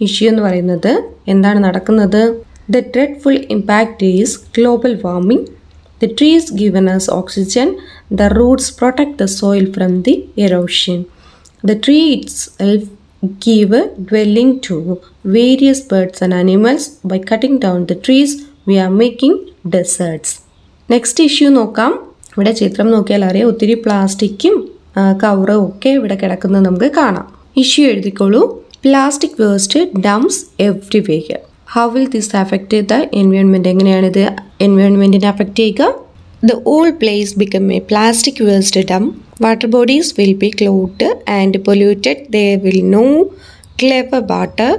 issue എന്ന് പറയുന്നത്. എന്താണ് നടക്കുന്നത്? The dreadful impact is global warming. The trees give us oxygen. The roots protect the soil from the erosion. The tree itself give a dwelling to various birds and animals. By cutting down the trees, we are making deserts. Next issue നോക്കാം. ഇവിടെ ചിത്രം നോക്കിയാൽ അറിയാം ഒത്തിരി പ്ലാസ്റ്റിക്കും കവറും ഒക്കെ ഇവിടെ കിടക്കുന്നത് നമുക്ക് കാണാം. ഇഷ്യൂ എഴുതിക്കോളൂ. Plastic waste dumps everywhere. How will this affect the environment? എങ്ങനെയാണ് ഇത് എൻവയോൺമെൻറ്റിനെ അഫക്റ്റ് ചെയ്യുക? The whole place become a plastic waste dump. Water bodies will be clogged and polluted. There will no clever water.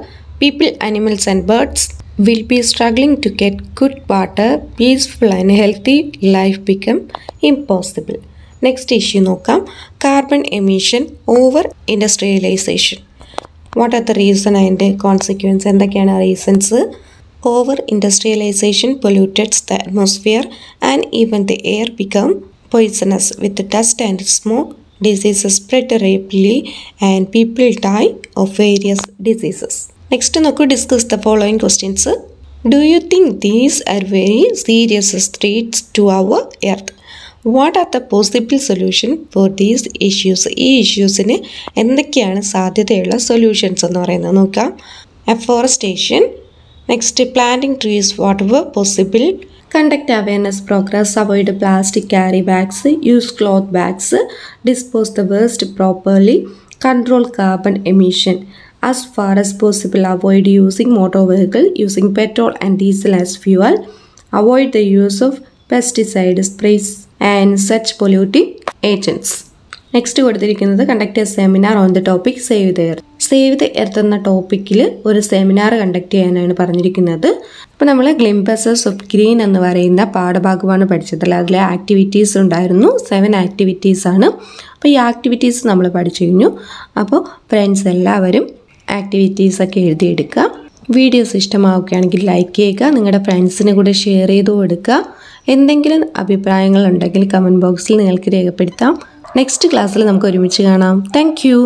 People, animals and birds will be struggling to get good water. Peaceful and healthy life become impossible. Next issue നോക്കാം. Carbon emission over industrialization. What are the reason and the consequence? എന്തൊക്കെയാണ് reasons? Over industrialization pollutes the atmosphere and even the air become poisonous with dust and smoke. Diseases spread rapidly and people die of various diseases. Next നമുക്ക് discuss the following questions. Do you think these are very serious threats to our earth? What are the possible solution for these issues? ഈ ഇഷ്യൂസിന് എന്തൊക്കെയാണ് സാധ്യതയുള്ള solutions എന്ന് പറയുന്നത് നോക്കാം. Afforestation, next planting trees whatever possible, conduct awareness programmes, avoid plastic carry bags, use cloth bags, dispose the waste properly, control carbon emission. As far as possible, avoid using motor vehicle, using petrol and diesel as fuel, avoid the use of pesticide sprays and such polluting agents. Next കൊടുത്തിരിക്കുന്നത് conduct a seminar on the topic save the earth. Save the earth എന്ന ടോപ്പിക്കിൽ ഒരു seminar conduct ചെയ്യാനാണ് പറഞ്ഞിരിക്കുന്നത്. അപ്പോൾ നമ്മൾ ഗ്ലിംപസസ് of green എന്ന് പറയുന്ന പാഠഭാഗമാണ് പഠിച്ചത്. അതിലെ ആക്ടിവിറ്റീസ് ഉണ്ടായിരുന്നു. സെവൻ ആക്ടിവിറ്റീസ് ആണ്. അപ്പോൾ ഈ ആക്ടിവിറ്റീസ് നമ്മൾ പഠിച്ചു കഴിഞ്ഞു. അപ്പോൾ ഫ്രണ്ട്സ് എല്ലാവരും ആക്ടിവിറ്റീസൊക്കെ എഴുതിയെടുക്കുക. വീഡിയോസ് ഇഷ്ടമാവുകയാണെങ്കിൽ ലൈക്ക് ചെയ്യുക. നിങ്ങളുടെ ഫ്രണ്ട്സിന് കൂടെ ഷെയർ ചെയ്തു കൊടുക്കുക. എന്തെങ്കിലും അഭിപ്രായങ്ങളുണ്ടെങ്കിൽ കമൻറ്റ് ബോക്സിൽ നിങ്ങൾക്ക് രേഖപ്പെടുത്താം. നെക്സ്റ്റ് ക്ലാസ്സിൽ നമുക്ക് ഒരുമിച്ച് കാണാം. Thank U.